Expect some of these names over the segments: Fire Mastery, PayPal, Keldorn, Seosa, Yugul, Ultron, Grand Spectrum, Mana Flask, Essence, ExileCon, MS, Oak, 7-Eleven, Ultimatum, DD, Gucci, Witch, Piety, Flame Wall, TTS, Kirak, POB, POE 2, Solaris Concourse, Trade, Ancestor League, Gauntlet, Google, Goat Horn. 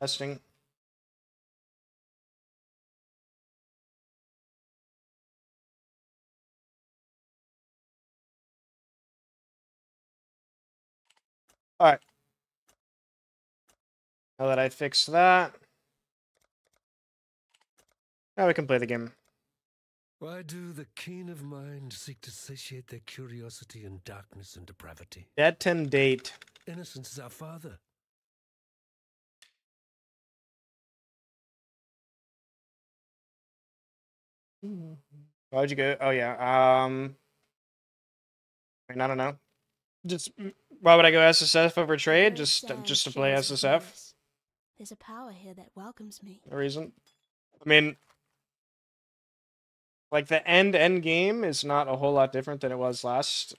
Testing. All right. Now that I fixed that, now we can play the game. Why do the keen of mind seek to satiate their curiosity in darkness and depravity? Dead and date. Innocence is our father. Why'd you go? Oh yeah. I don't know. Just why would I go SSF over trade? Just to play SSF. There's a power here that welcomes me. No reason. I mean, like the end game is not a whole lot different than it was last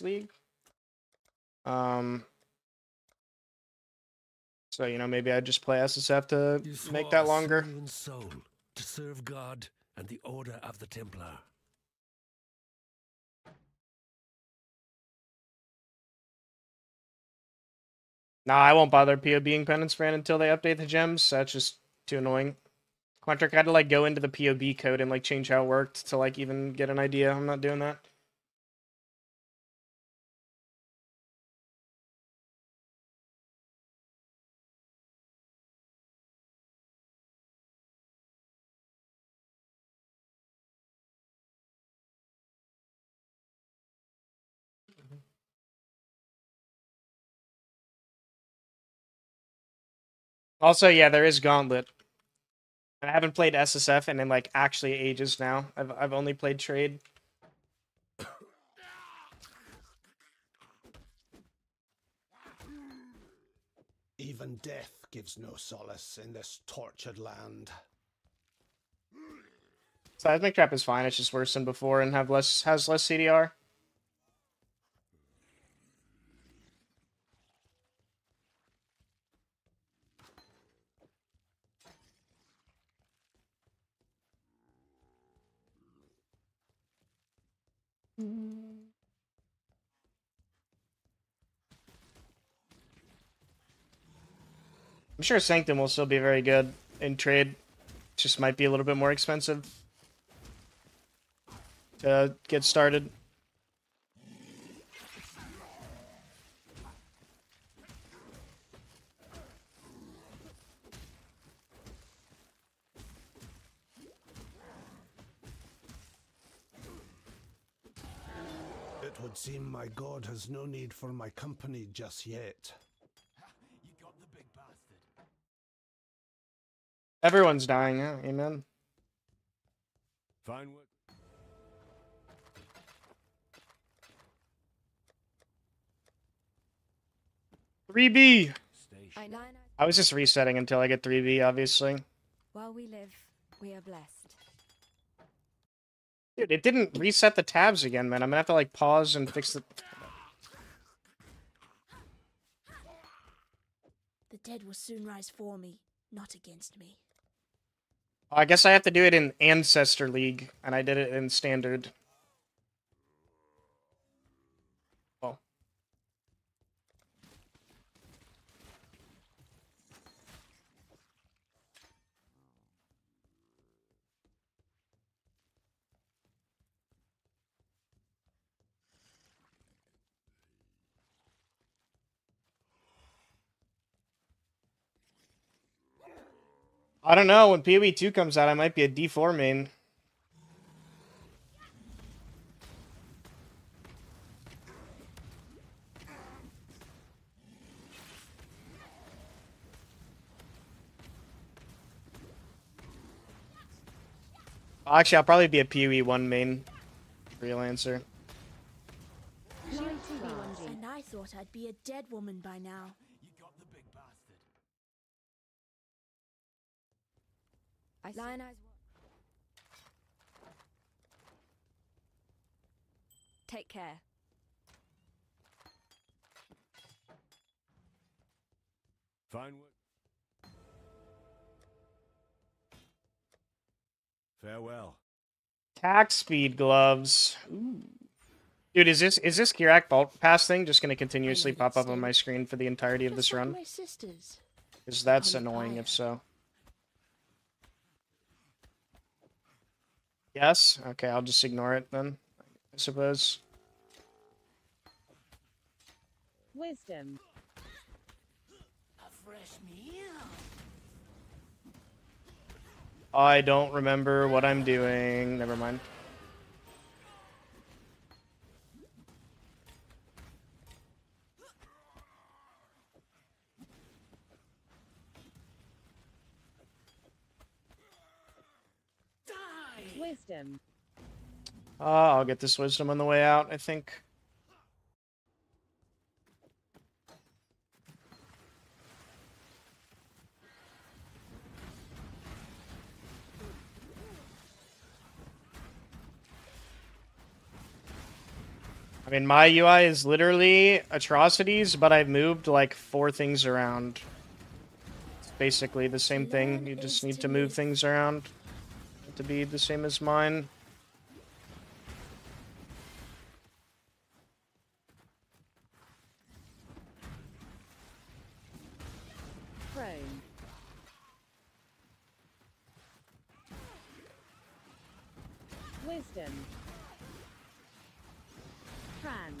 league. So you know, maybe I just play SSF to make that longer. Soul to serve God and the order of the Templar. Nah, I won't bother POBing Penance Fran until they update the gems. That's just too annoying. Quantric had to like go into the POB code and like change how it worked to like even get an idea. I'm not doing that. Also, yeah, there is Gauntlet. I haven't played SSF and in like actually ages now. I've only played Trade. Even death gives no solace in this tortured land. Seismic Trap is fine. It's just worse than before and has less CDR. I'm sure Sanctum will still be very good in trade. Just might be a little bit more expensive to get started. It would seem my god has no need for my company just yet. Everyone's dying, yeah. Amen. Fine work. Three B. I was just resetting until I get 3B, obviously. While we live, we are blessed. Dude, it didn't reset the tabs again, man. I'm gonna have to like pause and fix the. The dead will soon rise for me, not against me. I guess I have to do it in Ancestor League, and I did it in Standard. Oh. I don't know, when PoE 2 comes out, I might be a D4 main. Actually, I'll probably be a PoE 1 main. Real answer. And I thought I'd be a dead woman by now. Take care. Fine work. Farewell. Tack speed gloves. Ooh. Dude, is this Kirak Bolt Pass thing just going to continuously pop up on my screen for the entirety of this run? My sisters. Because that's annoying if so. Yes? Okay, I'll just ignore it then, I suppose. Wisdom. A fresh meal. I don't remember what I'm doing. Never mind. Wisdom. I'll get this wisdom on the way out, I think. I mean, my UI is literally atrocities, but I've moved like 4 things around. It's basically the same thing. You just need to move things around to be the same as mine. Prone. Wisdom. Trans.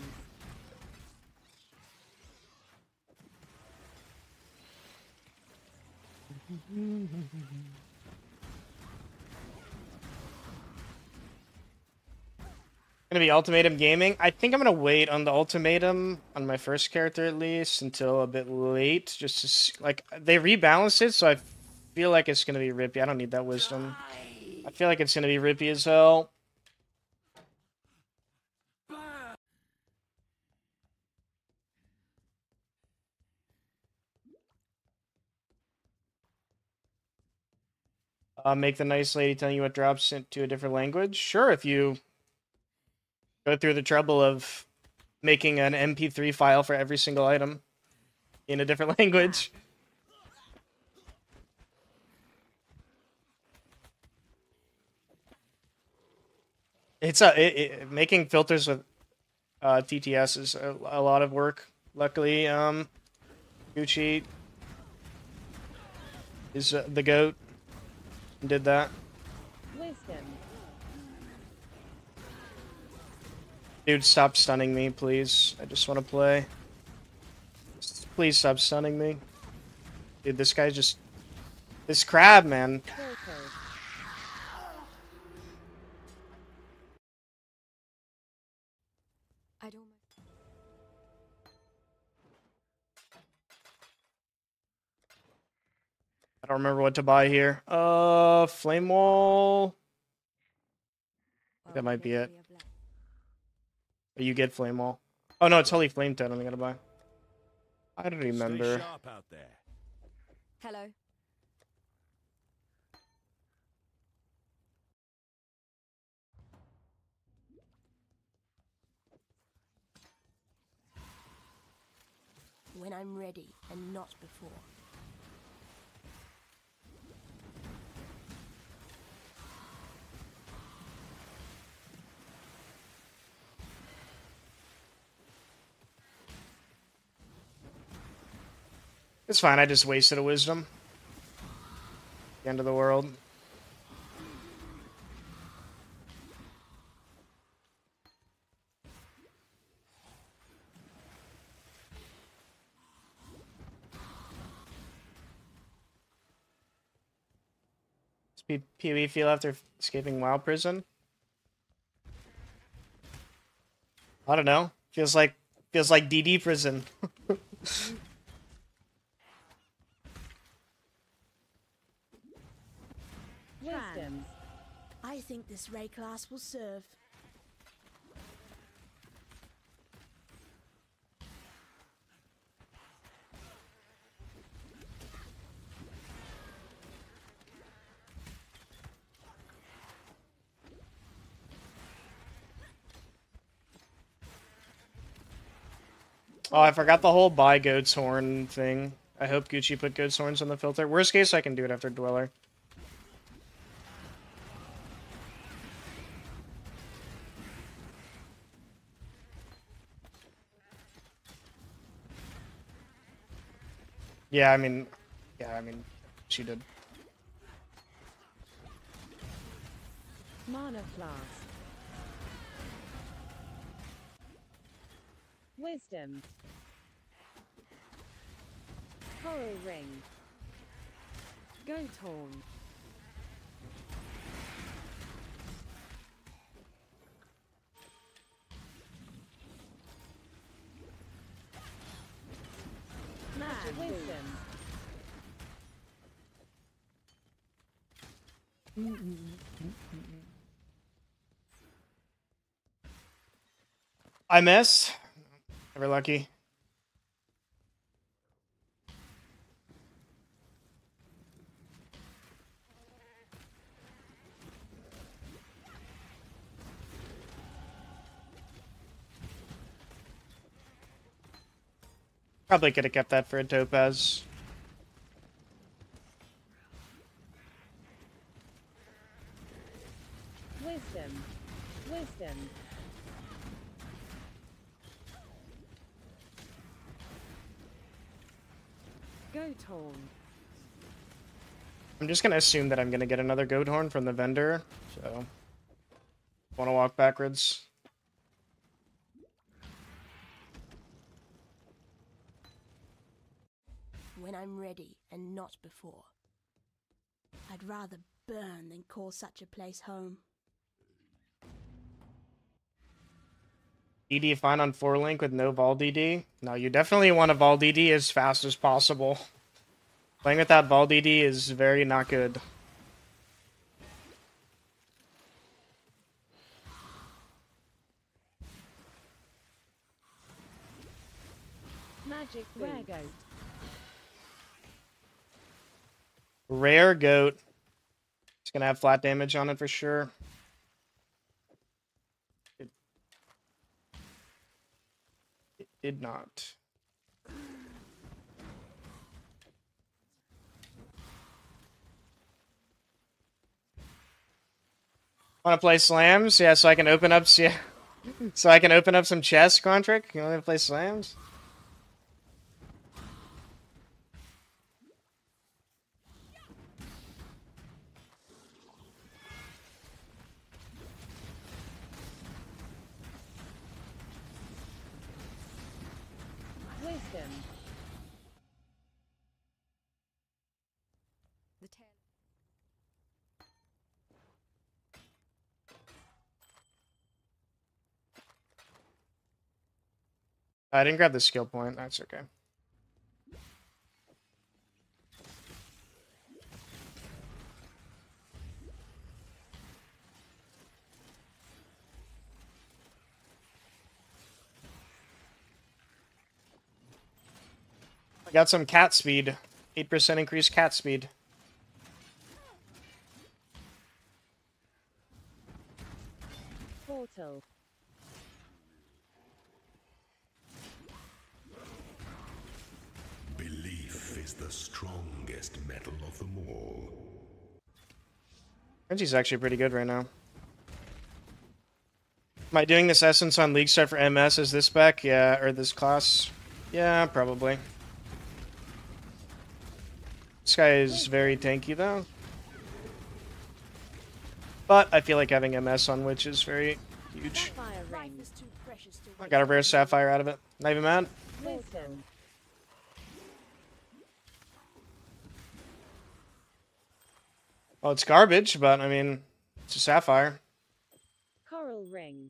Gonna be Ultimatum Gaming. I think I'm gonna wait on the Ultimatum on my first character at least until a bit late, just to see, like, they rebalance it, so I feel like it's gonna be rippy. I don't need that wisdom. I feel like it's gonna be rippy as hell. Make the nice lady telling you what drops into a different language. Sure, if you go through the trouble of making an MP3 file for every single item in a different language. It's a making filters with TTS is a lot of work. Luckily, Gucci is the goat and did that. Wisdom. Dude, stop stunning me, please. I just want to play. Please stop stunning me. Dude, this guy just... This crab, man. I don't... remember what to buy here. Flame Wall. That might be it. You get Flame Wall. Oh no, it's Holy Flame Totem I gotta buy. I don't remember. Out there. Hello. When I'm ready, and not before. It's fine, I just wasted a wisdom. The end of the world. Does PoE feel after escaping WoW prison? I don't know. Feels like DD prison. I think this ray class will serve. Oh, I forgot the whole buy Goat's Horn thing. I hope Gucci put Goat's Horns on the filter. Worst case, I can do it after Dweller. Yeah, I mean, Yeah, I mean, she did. Mana Flask. Wisdom. Coral Ring. Goat Horn. Wisdom. MS. Never lucky. Probably could have kept that for a Topaz. Wisdom. Wisdom. Goat Horn. I'm just going to assume that I'm going to get another Goat Horn from the vendor, so... want to walk backwards. When I'm ready, and not before. I'd rather burn than call such a place home. DD fine on 4-link with no Val DD? No, you definitely want a Val DD as fast as possible. Playing without Val DD is very not good. Magic rare goat. Rare goat. It's gonna have flat damage on it for sure. It did not. Wanna play slams? Yeah, so I can open up some chests, Quantric? You wanna play slams? I didn't grab the skill point. That's okay. I got some cat speed. 8% increased cat speed. Portal. The strongest metal of them all. Renji's actually pretty good right now. Am I doing this essence on League Star for MS? Is this back? Yeah, or this class? Yeah, probably. This guy is very tanky though. But I feel like having MS on Witch is very huge. I got a rare sapphire out of it. Not even mad. Well, it's garbage, but I mean, it's a sapphire. Coral Ring.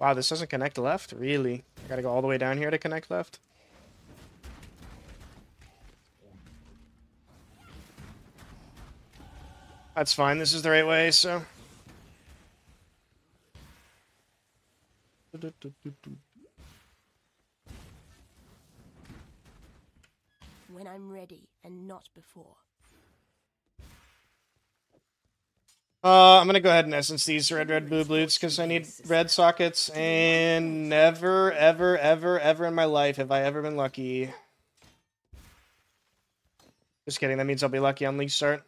Wow, this doesn't connect left? Really? I gotta go all the way down here to connect left? That's fine, this is the right way, so... When I'm ready, and not before. I'm gonna go ahead and essence these red, blue, blues, because I need red sockets, and never, ever, ever, ever in my life have I ever been lucky. Just kidding, that means I'll be lucky on League Start.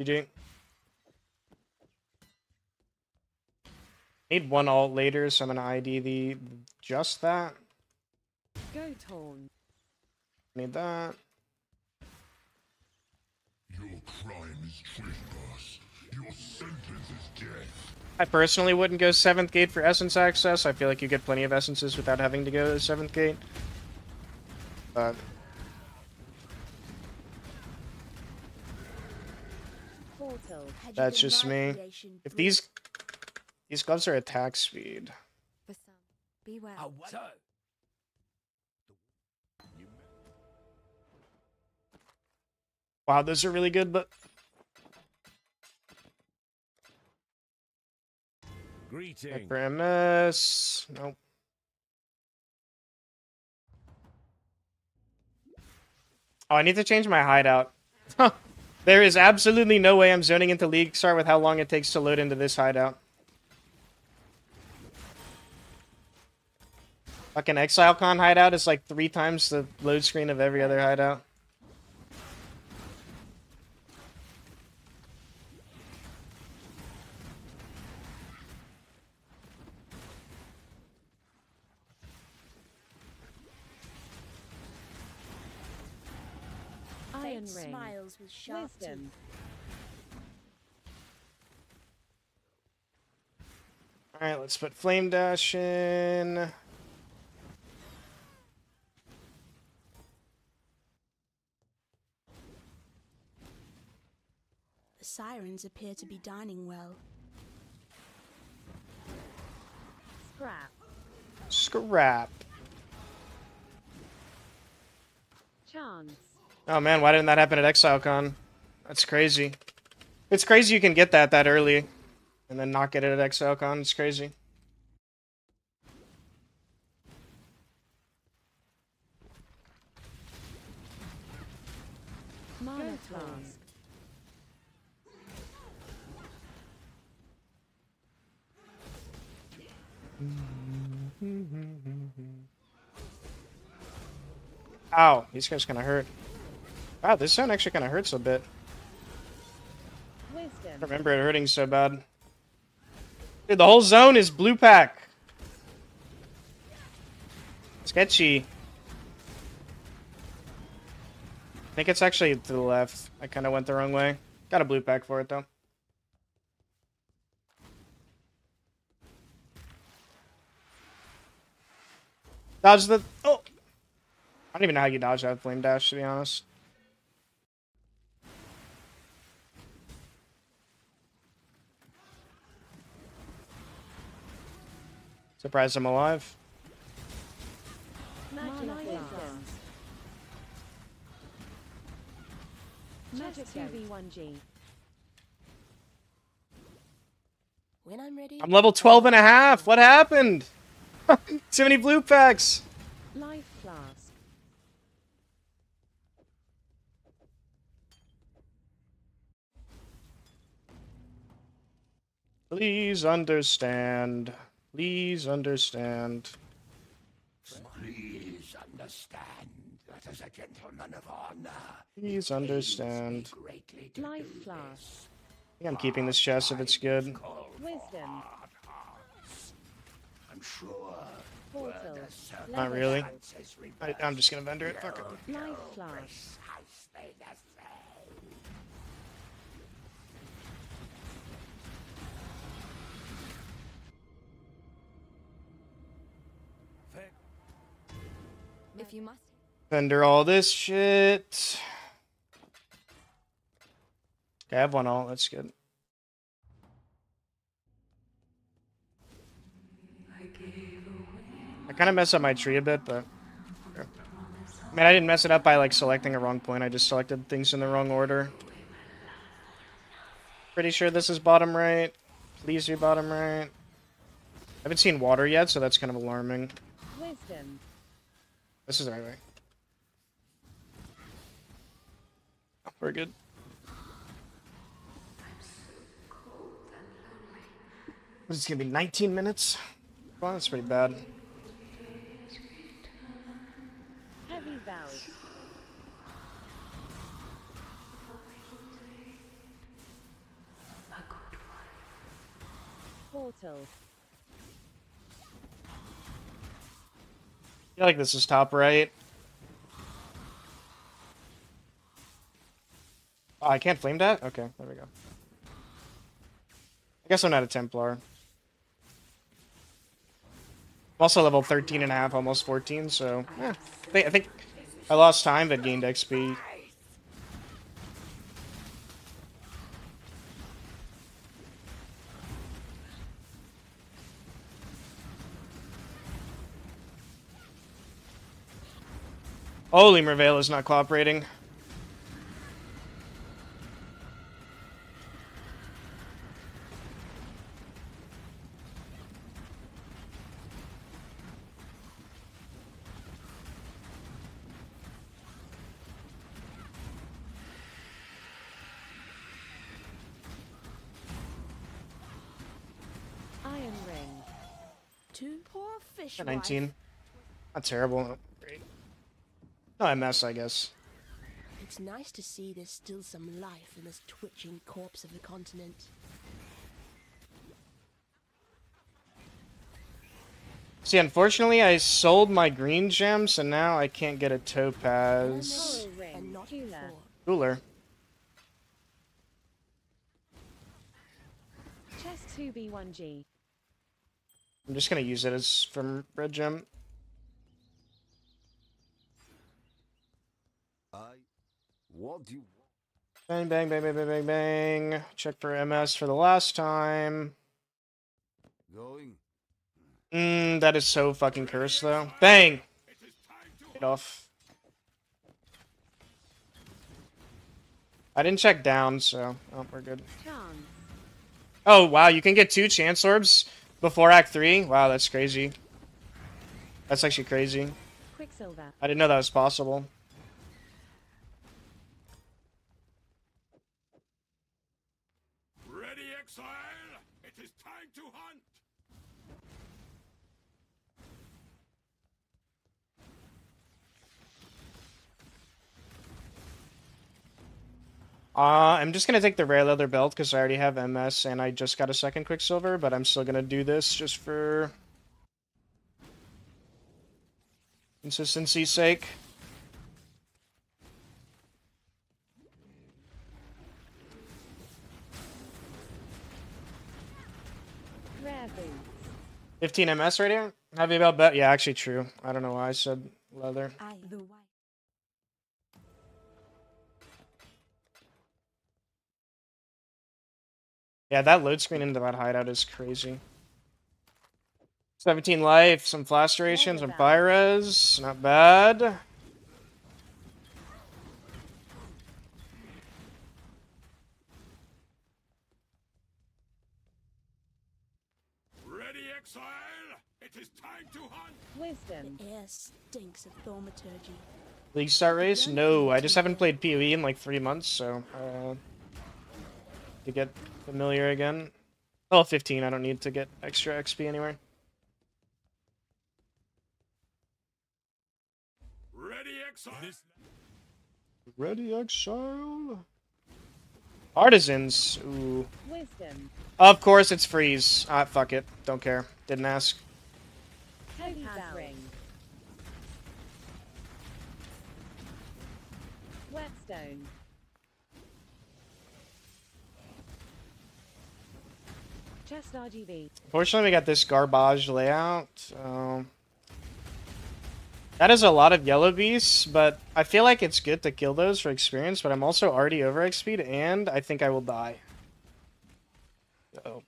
GG. Need one alt later, so I'm gonna ID the just that. Goat Horn. Need that. Your crime is traitorous. Your sentence is death. I personally wouldn't go 7th Gate for Essence access. I feel like you get plenty of Essences without having to go to 7th Gate. But... that's just me. If these gloves are attack speed. Wow, those are really good, but... Greetings. For MS. Nope. Oh, I need to change my hideout. Huh. There is absolutely no way I'm zoning into League Star with how long it takes to load into this hideout. Fucking ExileCon hideout is like 3 times the load screen of every other hideout. Smiles with sharp wisdom. All right, let's put Flame Dash in. The sirens appear to be dining well. Scrap. Scrap. Chance. Oh man, why didn't that happen at ExileCon? That's crazy. It's crazy you can get that early and then not get it at ExileCon. It's crazy. Mana Flask. Ow, these guys gonna hurt. Wow, this sound actually kind of hurts a bit. Wisdom. I remember it hurting so bad. Dude, the whole zone is blue pack. Sketchy. I think it's actually to the left. I kind of went the wrong way. Got a blue pack for it, though. Dodge the... oh! I don't even know how you dodge that Flame Dash, to be honest. Surprised I'm alive. Magic 2v1G. When I'm ready. I'm level 12 and a half. What happened? Too many blue packs. Life flask. Please understand. Please understand. Please understand that as a gentleman of honor. Please understand. Life flask. I think I'm keeping this chest if it's good. Wisdom. I'm sure. Not really. I'm just gonna vendor it. Fuck it. Life flask. If you must vendor all this shit. Okay, I have one all, that's good. I kind of mess up my tree a bit, but okay. I mean, I didn't mess it up by like selecting a wrong point. I just selected things in the wrong order. Pretty sure this is bottom right. Please be bottom right. I haven't seen water yet, so that's kind of alarming. Wisdom. This is the right way. Oh, we're good. This is gonna be 19 minutes. Well, that's pretty bad. Heavy valve. Portal. I feel like this is top right. Oh, I can't flame that? Okay, there we go. I guess I'm not a Templar. I'm also level 13 and a half, almost 14, so... Eh, I think I lost time but gained XP. Holy Merveil is not cooperating. Iron Ring. Two poor fish. 19. Not terrible. Oh, MS, I guess. It's nice to see there's still some life in this twitching corpse of the continent. See, unfortunately, I sold my green gem, so now I can't get a Topaz. Cooler. Chest 2B1G. I'm just gonna use it as from red gem. What do you want? Bang, bang, bang, bang, bang, bang, bang. Check for MS for the last time. That is so fucking cursed, though. Bang! Get off. I didn't check down, so... Oh, we're good. Oh, wow, you can get 2 chance orbs before Act 3? Wow, that's crazy. That's actually crazy. I didn't know that was possible. I'm just gonna take the rare leather belt because I already have MS and I just got a second Quicksilver, but I'm still gonna do this just for consistency's sake. Rare boots. 15 MS right here. Heavy belt, but yeah, actually true. I don't know why I said leather. Yeah, that load screen into that hideout is crazy. 17 life, some flasterations, some fire res. Not bad. Ready, Exile? It is time to hunt. Wisdom. The air stinks of thaumaturgy. League Star race? No, I just haven't played PoE in like 3 months, so to get familiar again. Oh, 15. I don't need to get extra XP anywhere. Ready, Exile. Ready, Exile. Artisans. Ooh. Wisdom. Of course, it's freeze. Ah, fuck it. Don't care. Didn't ask. Whetstone. Chest RGB. Unfortunately, we got this garbage layout. That is a lot of yellow beasts, but I feel like it's good to kill those for experience, but I'm also already over XP'd, and I think I will die. Uh-oh.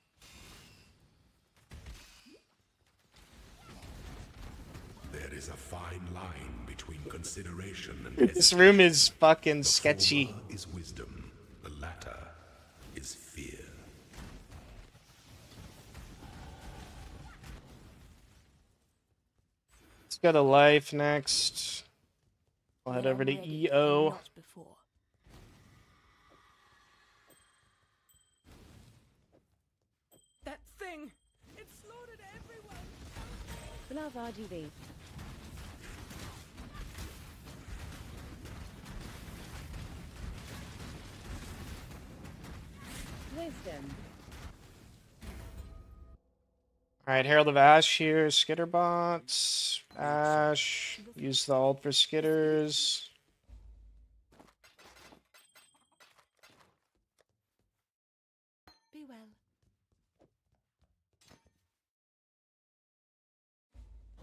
There is a fine line between consideration and this room is fucking sketchy. The former is wisdom. The latter is fear. Go to life next. I'll head over to EO. That thing, it slaughtered everyone. Val DD. Wisdom. Alright, Herald of Ash here, Skitterbot, Ash, use the ult for Skitters. Be well.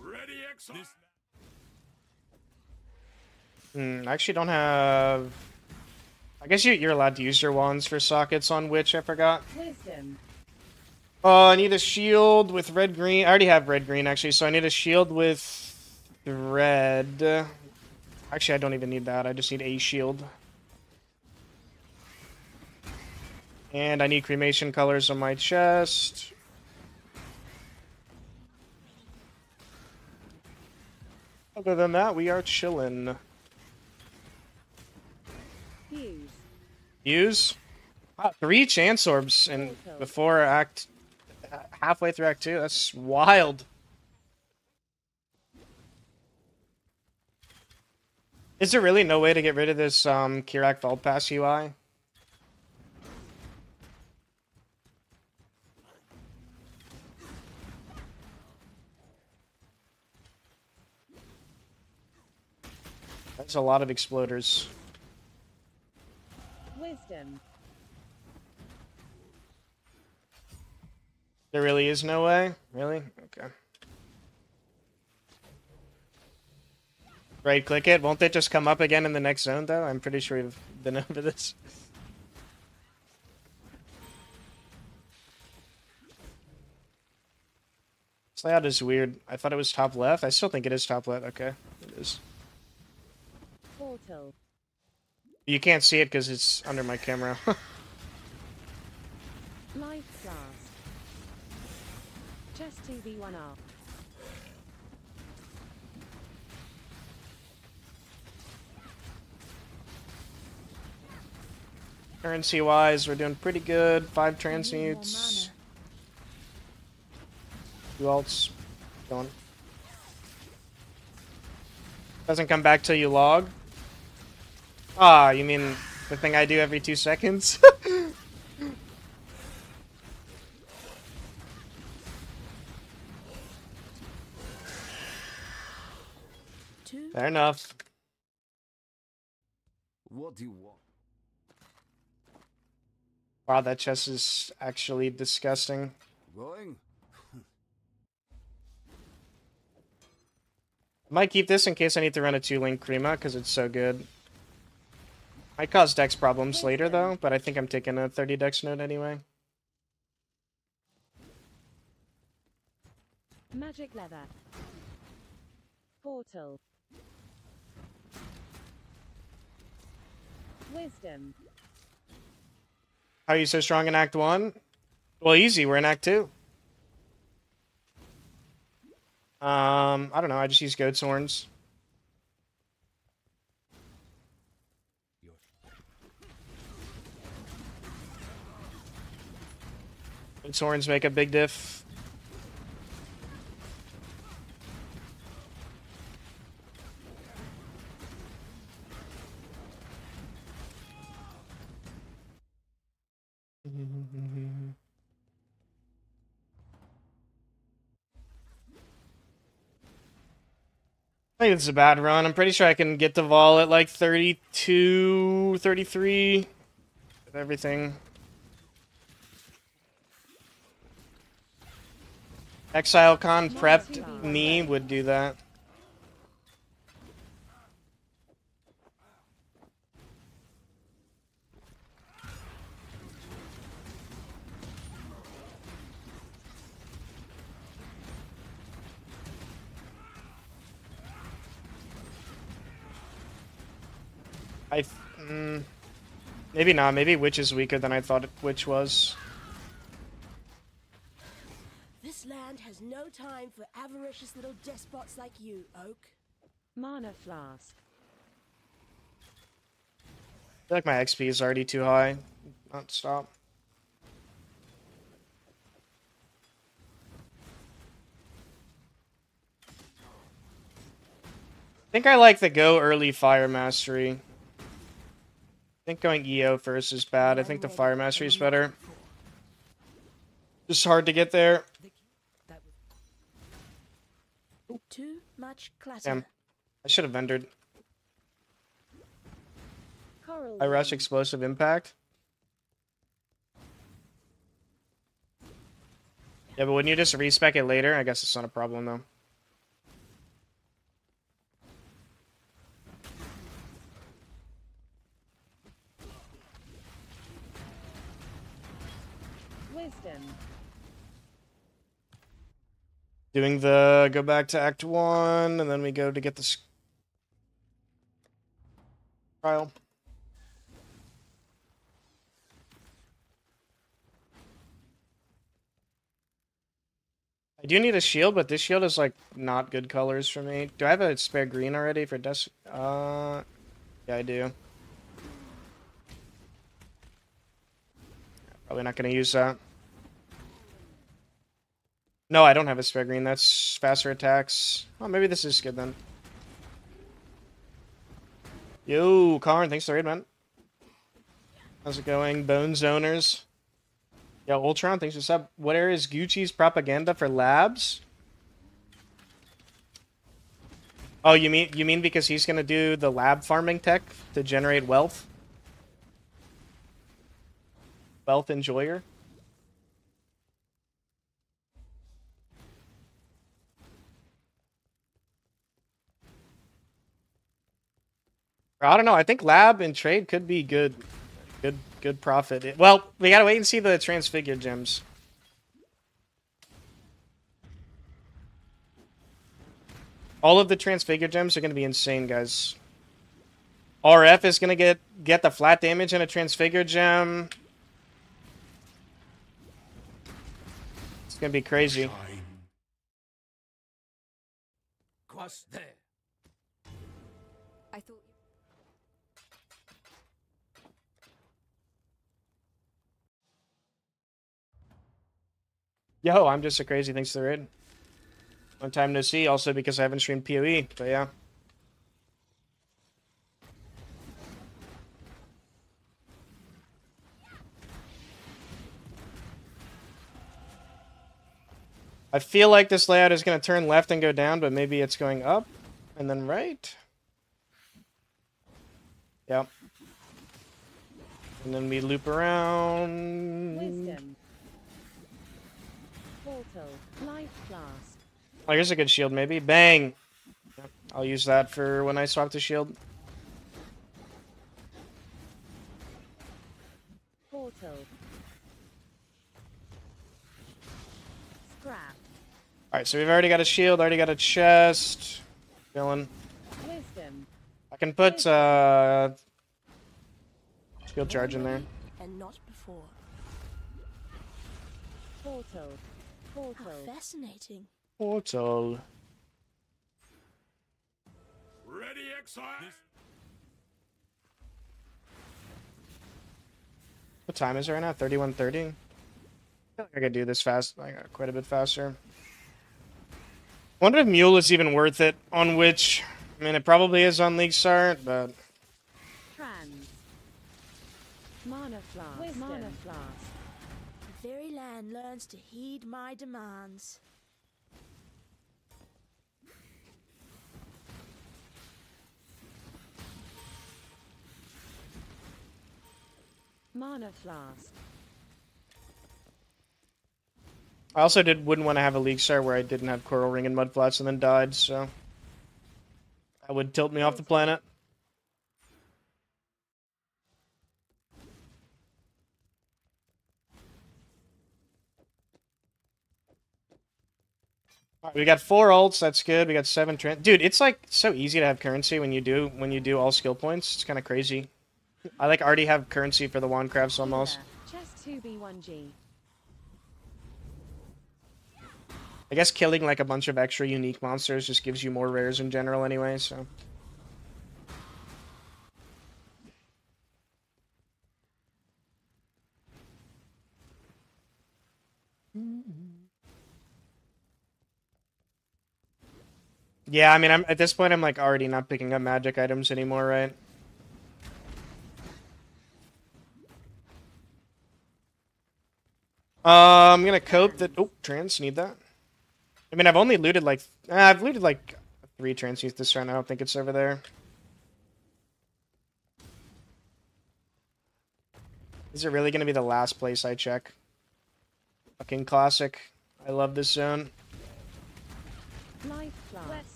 Ready, Exile. I actually don't have... I guess you're allowed to use your wands for sockets on Witch, I forgot. Wisdom. I need a shield with red-green. I already have red-green, actually, so I need a shield with red. Actually, I don't even need that. I just need a shield. And I need cremation colors on my chest. Other than that, we are chillin'. Use? Wow, 3 chance orbs and before act... halfway through Act 2, that's wild. Is there really no way to get rid of this Kirak Vault Pass UI? That's a lot of exploders. Wisdom. There really is no way? Really? Okay. Right click it. Won't it just come up again in the next zone, though? I'm pretty sure we've been over this. This layout is weird. I thought it was top left. I still think it is top left. Okay. It is. Portal. You can't see it because it's under my camera. Light flash. Just 2v1R. Currency wise, we're doing pretty good. 5 transmutes. 2 alts. Going. Doesn't come back till you log. Ah, you mean the thing I do every 2 seconds? Fair enough. What do you want? Wow, that chest is actually disgusting. Going? Might keep this in case I need to run a 2-link Krima because it's so good. Might cause dex problems later though, but I think I'm taking a 30 dex node anyway. Magic leather. Portal. Wisdom. How are you so strong in Act 1? Well, easy. We're in Act 2. I don't know. I just use Goat's Horns. Goat's Horns make a big diff. I think it's a bad run. I'm pretty sure I can get the Vol at like 32, 33 with everything. ExileCon prepped me would do that. Maybe not. Maybe Witch is weaker than I thought Witch was. This land has no time for avaricious little despots like you, Oak. Mana Flask. I feel like my XP is already too high. Not stop. I think I like the go early Fire Mastery. I think going EO first is bad. I think the Fire Mastery is better. Just hard to get there. Too much clutter. Damn. I should have entered. I rush Explosive Impact. Yeah, but wouldn't you just respec it later? I guess it's not a problem, though. Wisdom. Doing the go back to Act 1, and then we go to get the trial. I do need a shield, but this shield is, like, not good colors for me. Do I have a spare green already for Des? Yeah, I do. Probably not going to use that. No, I don't have a spare green. That's faster attacks. Oh, maybe this is good, then. Yo, Karn, thanks for the raid, man. How's it going? Bones owners. Yeah, Ultron, thanks for sub. Where is Gucci's propaganda for labs? Oh, you mean because he's gonna do the lab farming tech to generate wealth? Wealth enjoyer? I don't know, I think lab and trade could be good profit. Well, we gotta wait and see the Transfigured gems. All of the Transfigured gems are gonna be insane, guys. RF is gonna get the flat damage in a Transfigured gem. It's gonna be crazy. Yo, I'm just a crazy, thanks to the raid. One time no see, also because I haven't streamed PoE, but yeah. I feel like this layout is going to turn left and go down, but maybe it's going up and then right. Yep. And then we loop around. Wisdom. Life flask. Oh, here's a good shield, maybe. Bang! I'll use that for when I swap the shield. Portal. Scrap. Alright, so we've already got a shield, already got a chest. Villain. Wisdom. I can put shield charge in there. And not before. Portal. Portal. How fascinating. Portal. Ready, Exile. What time is it right now? 31:30. I feel like I could do this fast, like quite a bit faster. I wonder if Mule is even worth it on Witch. I mean, it probably is on League Star, but. Trans. Mana Flask. Mana Flask. The very land learns to heed my demands. Mana Flask. I also wouldn't want to have a League Star where I didn't have Coral Ring and Mudflats and then died, so that would tilt me off the planet. Right, we got 4 ults, that's good. We got 7 trans. Dude, it's like so easy to have currency when you do all skill points. It's kind of crazy. I like already have currency for the wand crabs almost. Just 2B1G. I guess killing like a bunch of extra unique monsters just gives you more rares in general anyway, so. Yeah, I mean, I'm at this point, I'm like already not picking up magic items anymore, right? I'm gonna cope that. Oh, trans, need that. I mean, I've only looted like... I've looted like 3 transfuse this round. I don't think it's over there. Is it really going to be the last place I check? Fucking classic. I love this zone.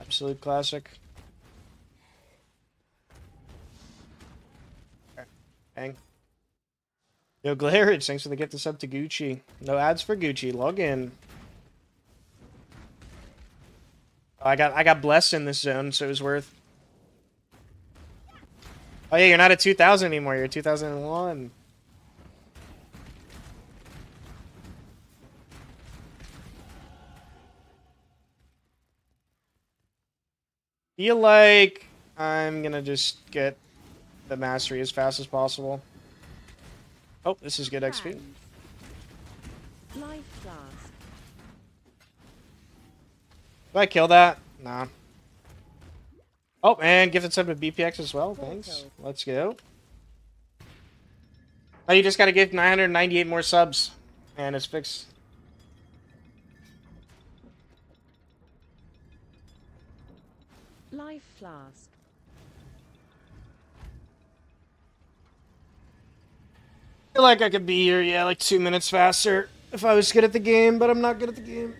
Absolute classic. Bang. Yo, Glarage, thanks for the gift of sub to Gucci. No ads for Gucci. Log in. Oh, I got blessed in this zone, so it was worth. Oh yeah, you're not at 2000 anymore. You're at 2001. Feel like I'm gonna just get the mastery as fast as possible. Oh, this is good XP. Life Flask. Do I kill that? Nah. Oh, and gifted sub to BPX as well. Thanks. Let's go. Oh, you just gotta give 998 more subs, and it's fixed. Life Flask. I feel like I could be here, yeah, like 2 minutes faster if I was good at the game, but I'm not good at the game.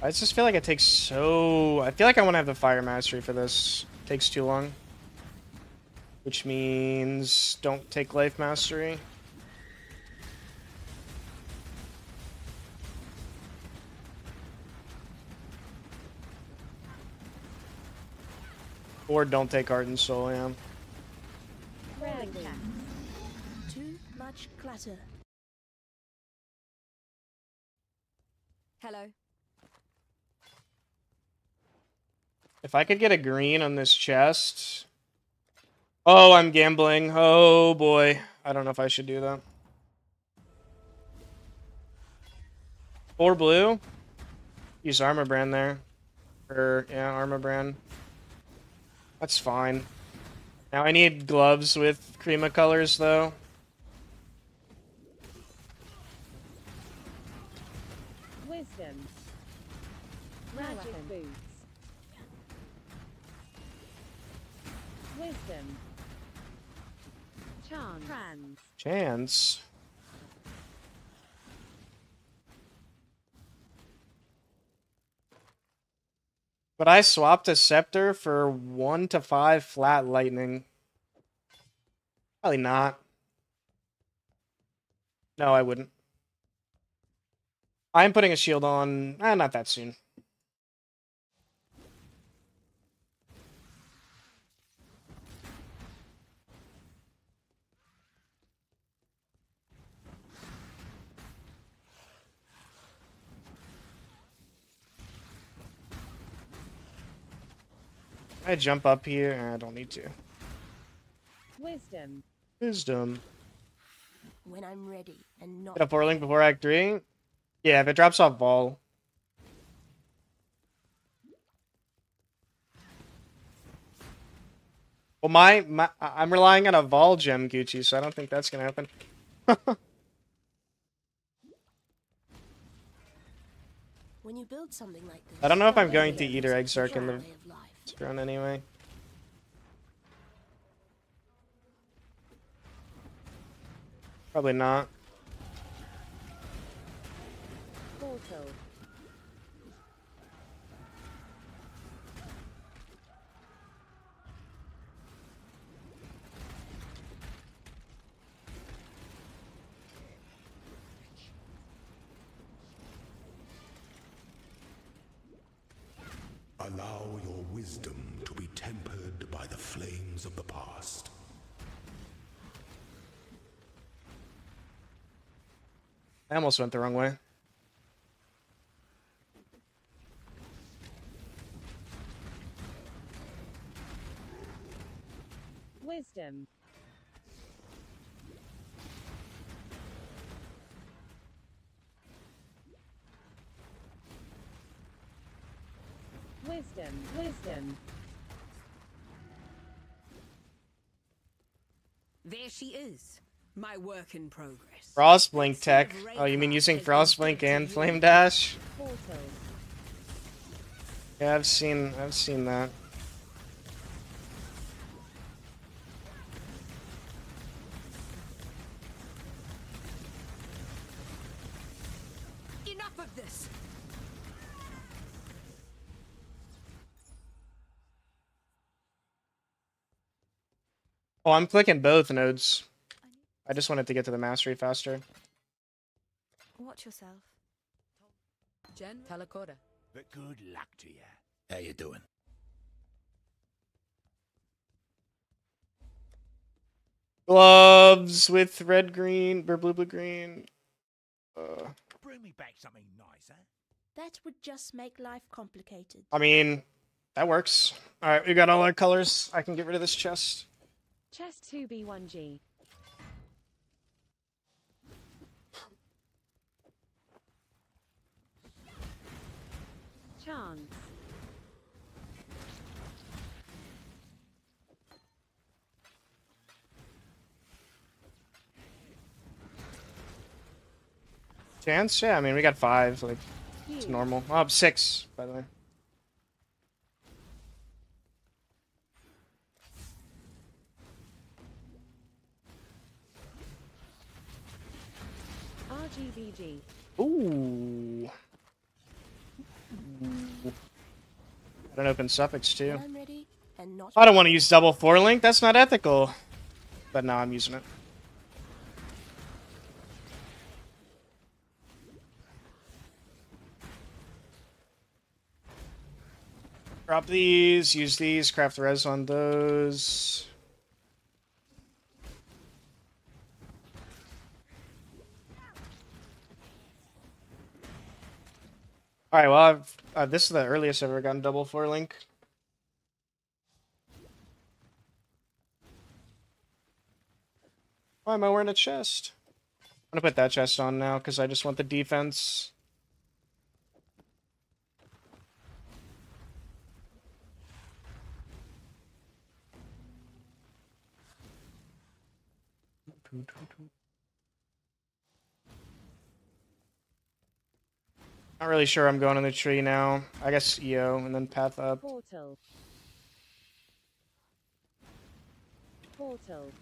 I just feel like it takes so... I feel like I want to have the Fire Mastery for this. It takes too long. Which means... Don't take Life Mastery. Or don't take Heart and Soul, yeah. Too much clutter. Hello. If I could get a green on this chest... Oh, I'm gambling. Oh, boy. I don't know if I should do that. 4 blue. Use armor brand there. Or, yeah, armor brand. That's fine. Now I need gloves with crema colors, though. Wisdom. Magic boots. Wisdom. Chance. But I swapped a scepter for 1 to 5 flat lightning. Probably not. No, I wouldn't. I'm putting a shield on. Not that soon. I jump up here. I don't need to. Wisdom. Wisdom. When I'm ready and not. Get a 4-link before Act 3? Yeah, if it drops off Vol. Well, I'm relying on a Vol gem, Gucci, so I don't think that's gonna happen. When you build something like this, I don't know if I'm going to eat or Exarch in the run anyway. Probably not. Portal. Allow your wisdom to be tempered by the flames of the past. I almost went the wrong way. system. Wisdom. There she is. My work in progress. Frostblink tech. Oh, you mean using Frostblink and Flame Dash? Yeah, I've seen that. Enough of this. Oh, I'm clicking both nodes. I just wanted to get to the mastery faster. Watch yourself. Jen Talakoda. But good luck to you. How you doing? Gloves with red, green, or blue, green. Bring me back something nicer. That would just make life complicated. I mean, that works. All right, we got all our colors. I can get rid of this chest. Chest 2B1G. Chance. Chance? Yeah, I mean, we got 5, like, it's normal. Oh, 6, by the way. RGBG. Ooh. Got an open suffix too. I don't want to use double 4-link. That's not ethical. But now I'm using it. Drop these. Use these. Craft res on those. All right. Well, this is the earliest I've ever gotten double 4-link. Why am I wearing a chest? I'm gonna put that chest on now because I just want the defense. Not really sure I'm going in the tree now. I guess EO and then path up. Portal.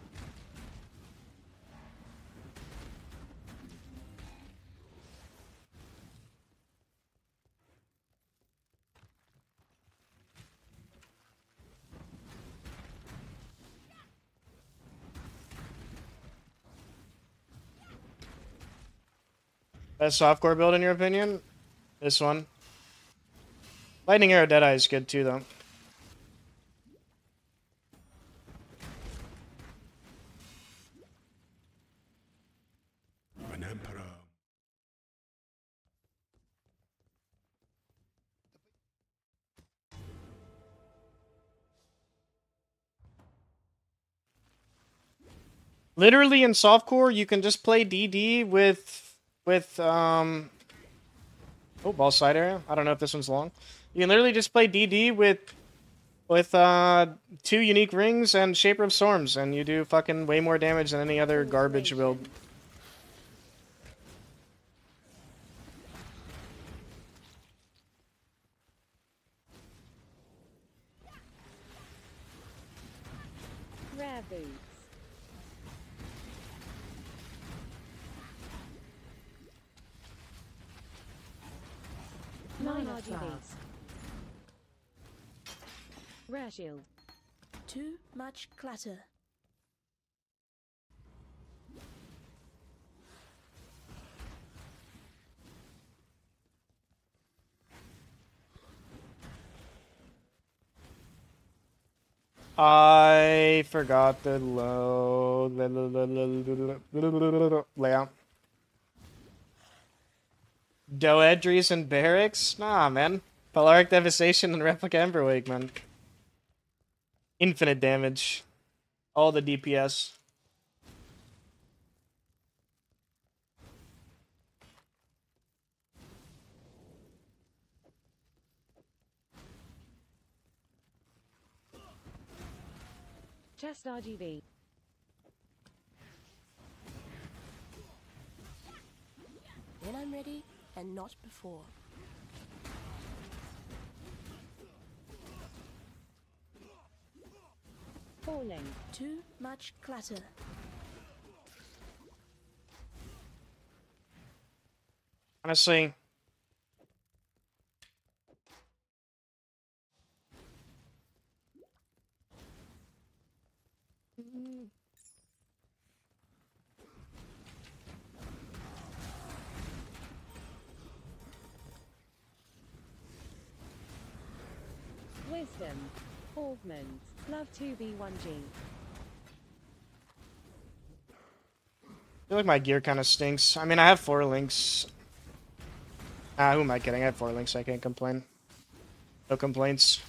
Best softcore build in your opinion? This one. Lightning Arrow Deadeye is good too, though. An emperor. Literally in softcore, you can just play DD with oh, ball side area. I don't know if this one's long. You can literally just play DD with 2 unique rings and Shaper of Storms, and you do fucking way more damage than any other garbage build. Mana Flask. Rare shield. Too much clutter. I forgot the low layout. Doedries and barracks? Nah, man. Polaric Devastation and Replica Emberwake, man. Infinite damage. all the DPS. Chest RGB. When I'm ready, and not before. Falling. Too much clutter. Honestly. Wisdom. Hawkman's. Love 2B1G. I feel like my gear kind of stinks. I mean, I have 4 links. Ah, who am I kidding? I have 4 links. I can't complain. No complaints.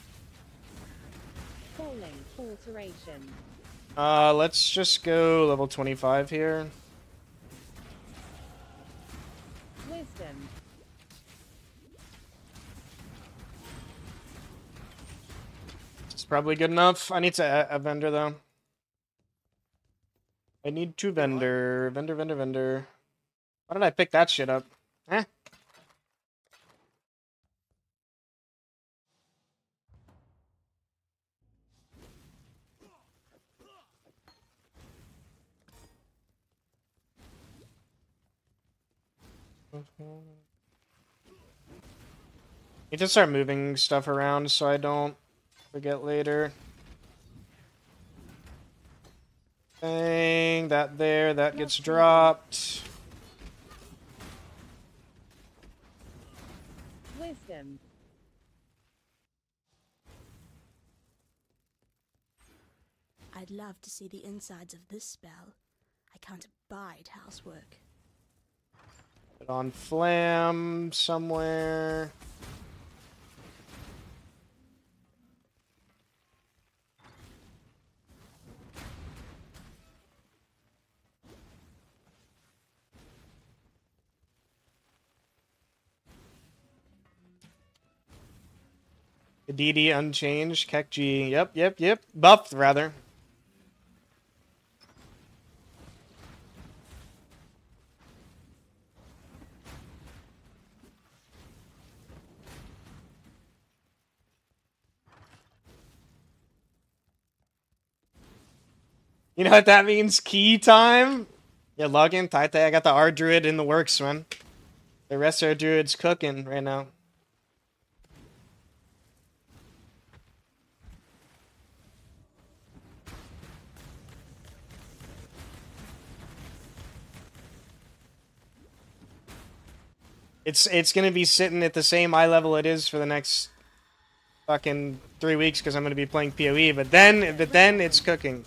Falling. Alteration. Let's just go level 25 here. Wisdom. It's probably good enough. I need to vendor though. I need to vendor. Vendor. Why did I pick that shit up? Eh? Need to start moving stuff around so I don't forget later. Dang, that there, that gets dropped. Wisdom. I'd love to see the insides of this spell. I can't abide housework. Put on flam somewhere. The DD unchanged, Kek G. Yep. Buffed rather. You know what that means? Key time? Yeah, log in, Taite. I got the R Druid in the works, man. The rest of our Druid's cooking right now. It's gonna be sitting at the same eye level it is for the next fucking 3 weeks because I'm gonna be playing PoE, but then it's cooking.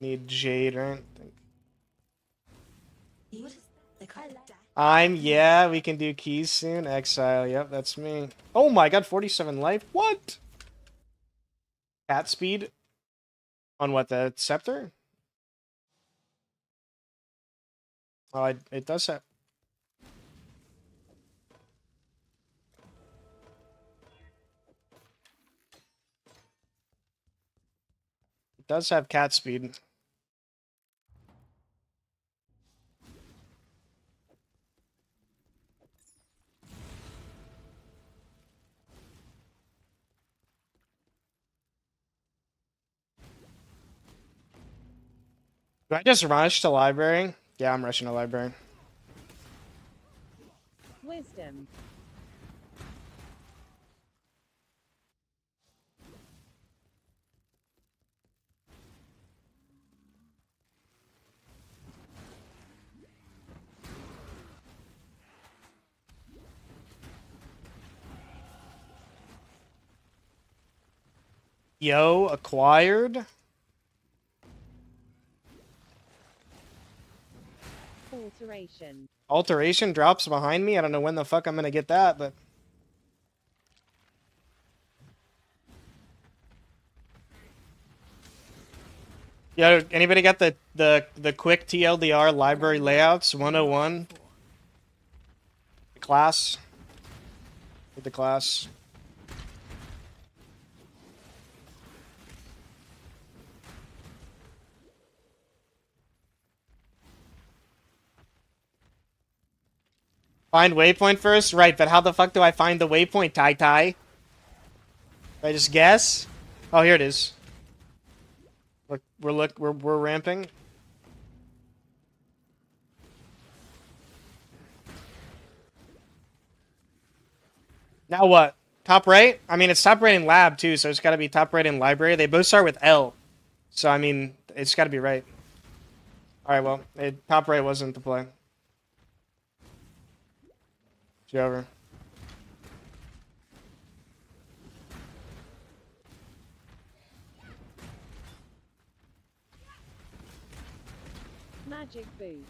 Need Jade, right? Yeah, we can do keys soon. Exile, yep, that's me. Oh my god, 47 life, what? Cat speed? On what, the scepter? Oh, it does have... It does have cat speed. Do I just rush to library? Yeah, I'm rushing to library. Wisdom. Yo, acquired. Alteration. Alteration drops behind me? I don't know when the fuck I'm gonna get that, but... Yo, anybody got the quick TLDR library layouts 101? The class. With the class. Find waypoint first? Right, but how the fuck do I find the waypoint, Tai? I just guess? Oh, here it is. We're ramping. Now what? Top right? I mean, it's top right in lab too, so it's got to be top right in library. They both start with L, so I mean, it's got to be right. All right, well, top right wasn't the play. It's over. Magic boots.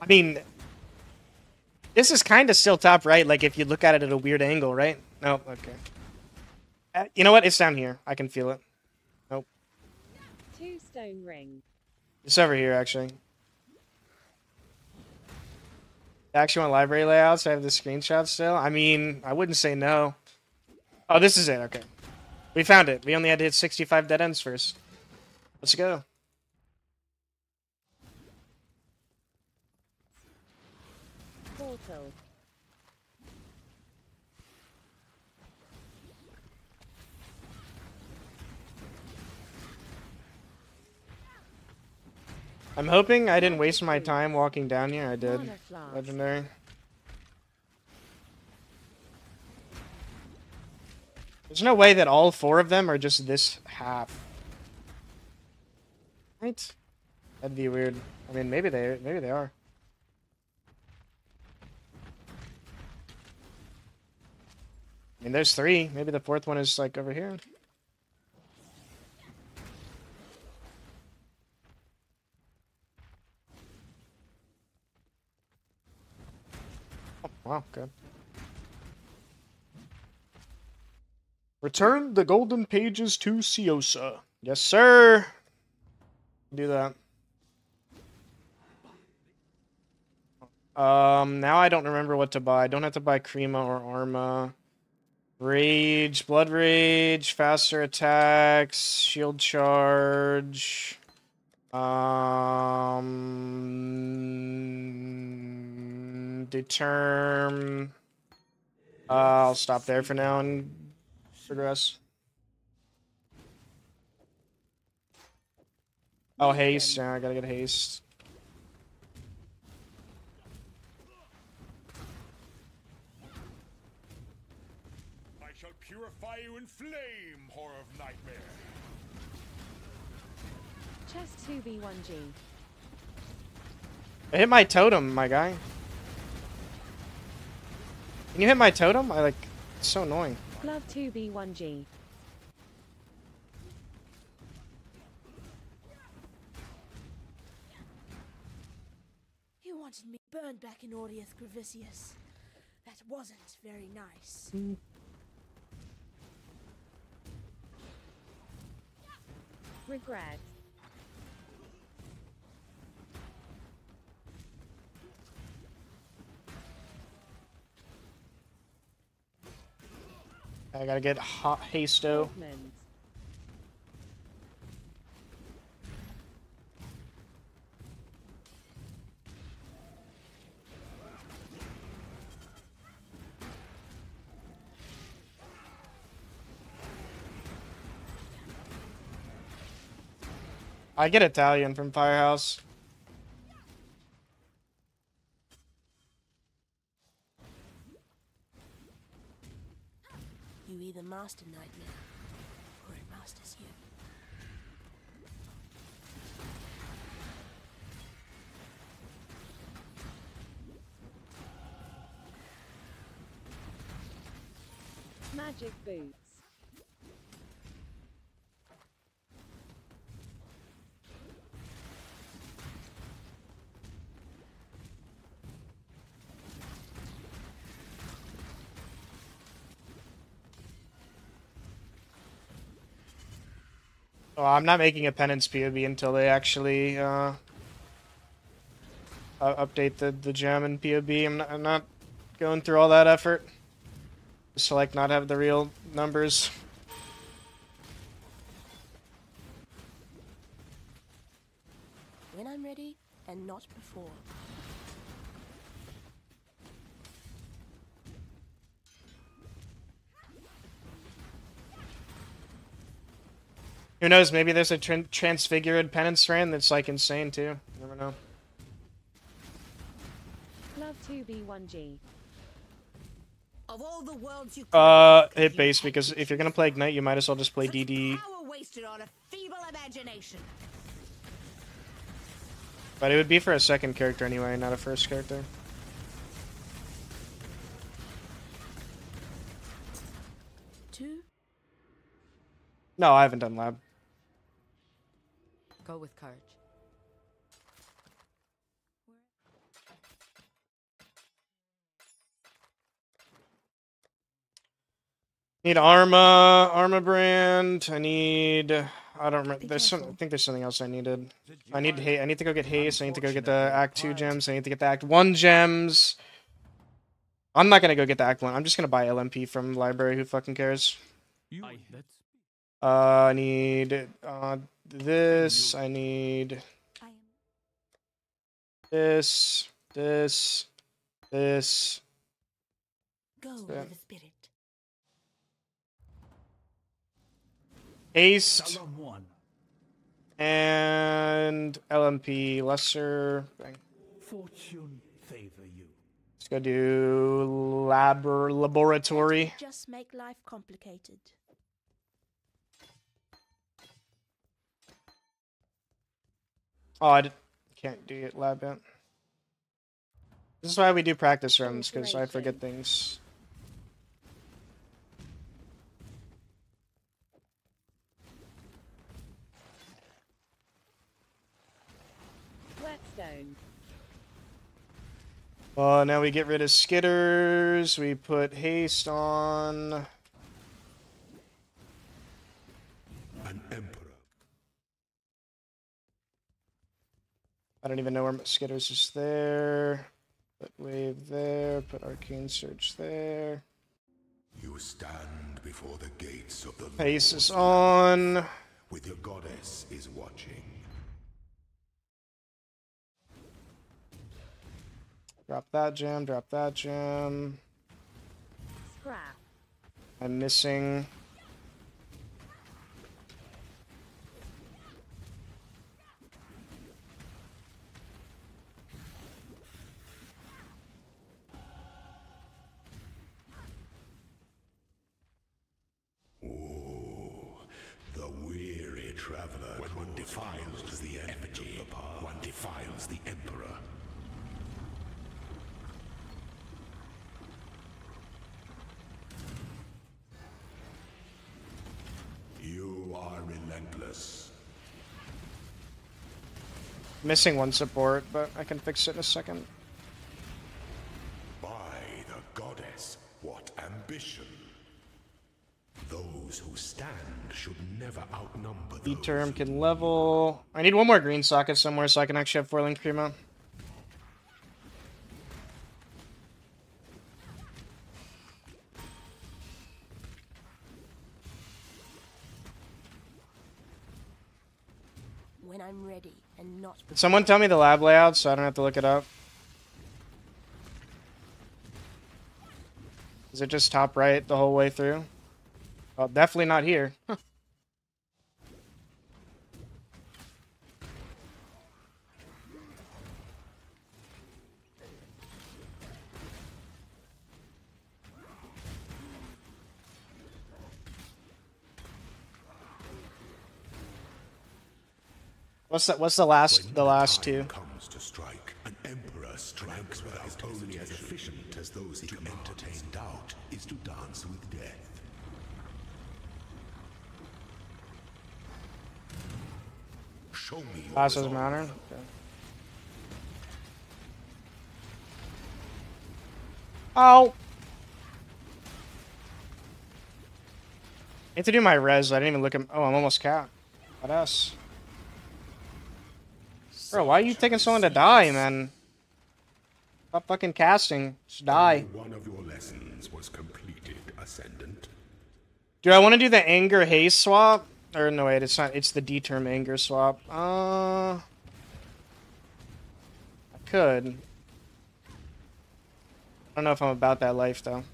I mean, this is kind of still top right, like if you look at it at a weird angle, right? Nope, okay. You know what? It's down here. I can feel it. Nope. Two stone ring. It's over here, actually. I actually want library layouts. I have the screenshot still. I mean, I wouldn't say no. Oh, this is it. Okay. We found it. We only had to hit 65 dead ends first. Let's go. Portal. I'm hoping I didn't waste my time walking down here. I did. Legendary. There's no way that all four of them are just this half. Right? That'd be weird. I mean, maybe they are. I mean, there's three. Maybe the fourth one is, like, over here. Oh, wow, good. Return the golden pages to Seosa. Yes, sir! Do that. Now I don't remember what to buy. I don't have to buy Krima or Arma. Rage, Blood Rage, faster attacks, shield charge. Determ. I'll stop there for now and progress. Oh, haste. Yeah, I gotta get haste. You in flame, horror of nightmare. Chest 2B1G. I hit my totem, my guy. Can you hit my totem? I like. It's so annoying. Love 2B1G. He wanted me burned back in Aureus Gravisius. That wasn't very nice. Mm. Regret. I gotta get hot hasto. I get Italian from Firehouse. You either master nightmare or it masters you. Magic boots. Well, I'm not making a Penance POB until they actually update the gem and POB. I'm not going through all that effort just to like not have the real numbers. When I'm ready, and not before. Who knows, maybe there's a Transfigured Penance Fran that's like insane too. You never know. Love 2B1G. Of all the worlds you hit base, because if you're gonna play Ignite, you might as well just play DD. Power wasted on a feeble imagination. But it would be for a second character anyway, not a first character. Two? No, I haven't done lab. Go with courage. Need Arma brand. I need. I don't remember. There's some. I think there's something else I needed. I need to go get haste. I need to go get the Act 2 gems. I need to get the Act 1 gems. I'm not gonna go get the Act 1. I'm just gonna buy LMP from the library. Who fucking cares? I need this. I need this. This. Go with the spirit. Haste and LMP lesser. Bang. Fortune favor you. Let's go do laboratory. Just make life complicated. Oh, I can't do it lab yet. This is why we do practice runs, because I forget things. Well, now we get rid of Skitters, we put haste on an emperor. I don't even know where Skitters is there. Put wave there, put arcane search there. You stand before the gates of the haste is on with the goddess is watching. Drop that gem, drop that gem. Scrap. I'm missing. Oh, the weary traveler. When one defiles the effigy, one defiles the emperor. You are relentless. Missing one support, but I can fix it in a second. By the goddess, what ambition! Those who stand should never outnumber those. E-term can level. I need one more green socket somewhere so I can actually have 4-link Primo. I'm ready and not. Did someone tell me the lab layout so I don't have to look it up? Is it just top right the whole way through? Well, definitely not here. Huh. What's the last two? Comes to strike, an emperor strikes without only as efficient as those to entertain doubt is to dance with death. Show me last doesn't matter. Okay. Oh. I need to do my res. I didn't even look at. Oh, I'm almost capped. Badass. Bro, why are you taking so long to die, man? Stop fucking casting. Just die. One of your lessons was completed, Ascendant. Do I want to do the anger haze swap? Or no, wait, it's not. It's the D term anger swap. I could. I don't know if I'm about that life though.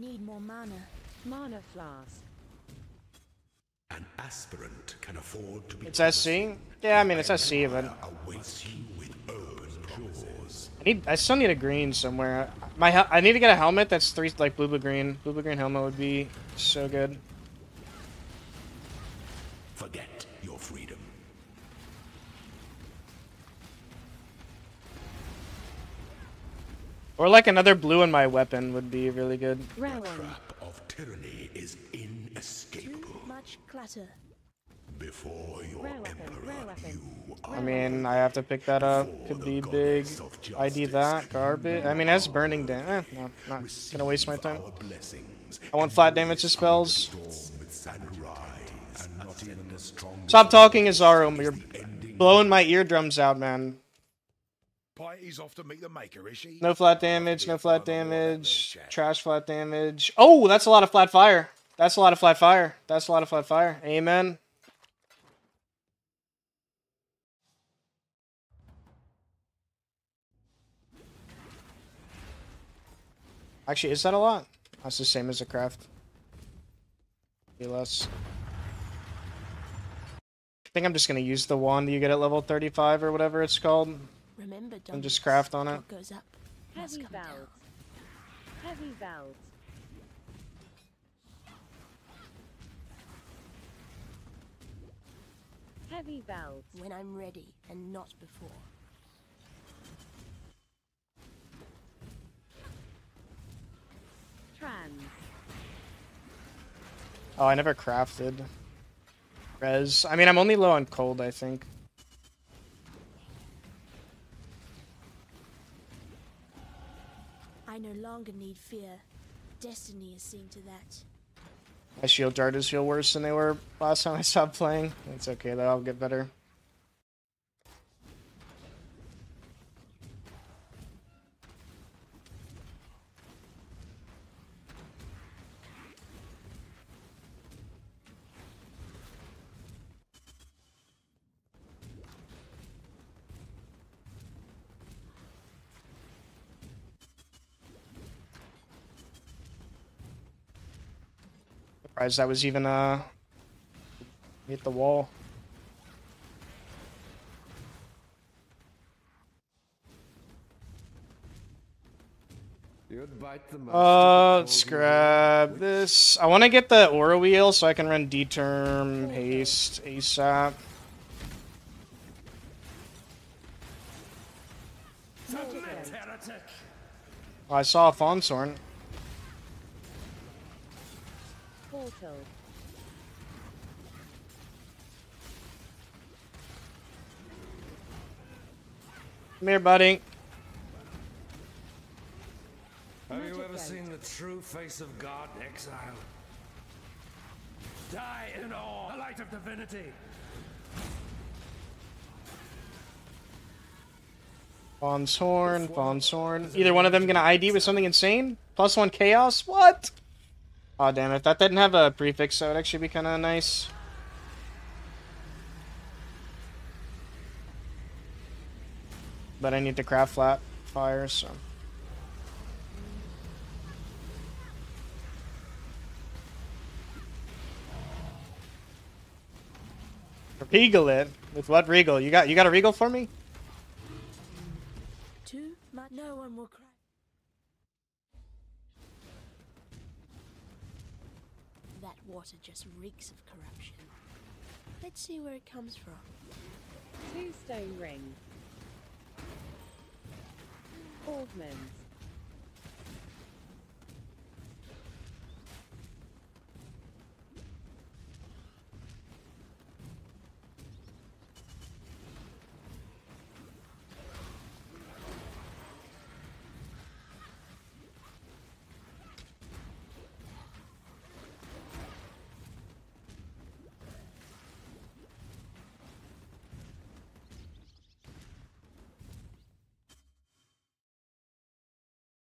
Need more mana. Mana Flask. An aspirant can afford to be. It's SC? Yeah, I mean it's SC, but I still need a green somewhere. I need to get a helmet that's three, like blue green. Blue green helmet would be so good. Forget your freedom. Or like another blue in my weapon would be really good. The trap of tyranny is inescapable. Too much clutter. Before your emperor, you are. I mean, I have to pick that up. Could be big. ID that garbage. I mean, that's burning damage. No, not gonna waste my time. I want flat damage to spells. Stop talking, Azarum. You're blowing my eardrums out, man. Off to meet the maker, is she? No flat damage, no flat damage, trash flat damage. Oh, that's a lot of flat fire. That's a lot of flat fire. That's a lot of flat fire. Amen. Actually, is that a lot? That's the same as a craft. Maybe less. I think I'm just going to use the wand you get at level 35 or whatever it's called. Remember, and just craft on it. Goes up. Heavy valves. Heavy valves. Heavy valves. When I'm ready, and not before. Trans. Oh, I never crafted. Res. I mean, I'm only low on cold, I think. I no longer need fear. Destiny is seen to that. My shield darters feel worse than they were last time I stopped playing. It's okay though, I'll get better. That was even hit the wall. Let's grab this. I want to get the aura wheel so I can run D-term haste ASAP. Oh, I saw a Fawnsorn. Come here, buddy. Have you ever seen the true face of God, Exile? Die in awe, the light of divinity. Fawnsorn, Fawnsorn. Either one of them gonna ID with something insane? +1 chaos? What? Oh damn, if that didn't have a prefix, so it'd actually be kind of nice. But I need to craft flat fire, so. Regal it? With what regal? You got a regal for me? Too much. No one will cry. That water just reeks of corruption. Let's see where it comes from. 2 stone ring. Oldman's.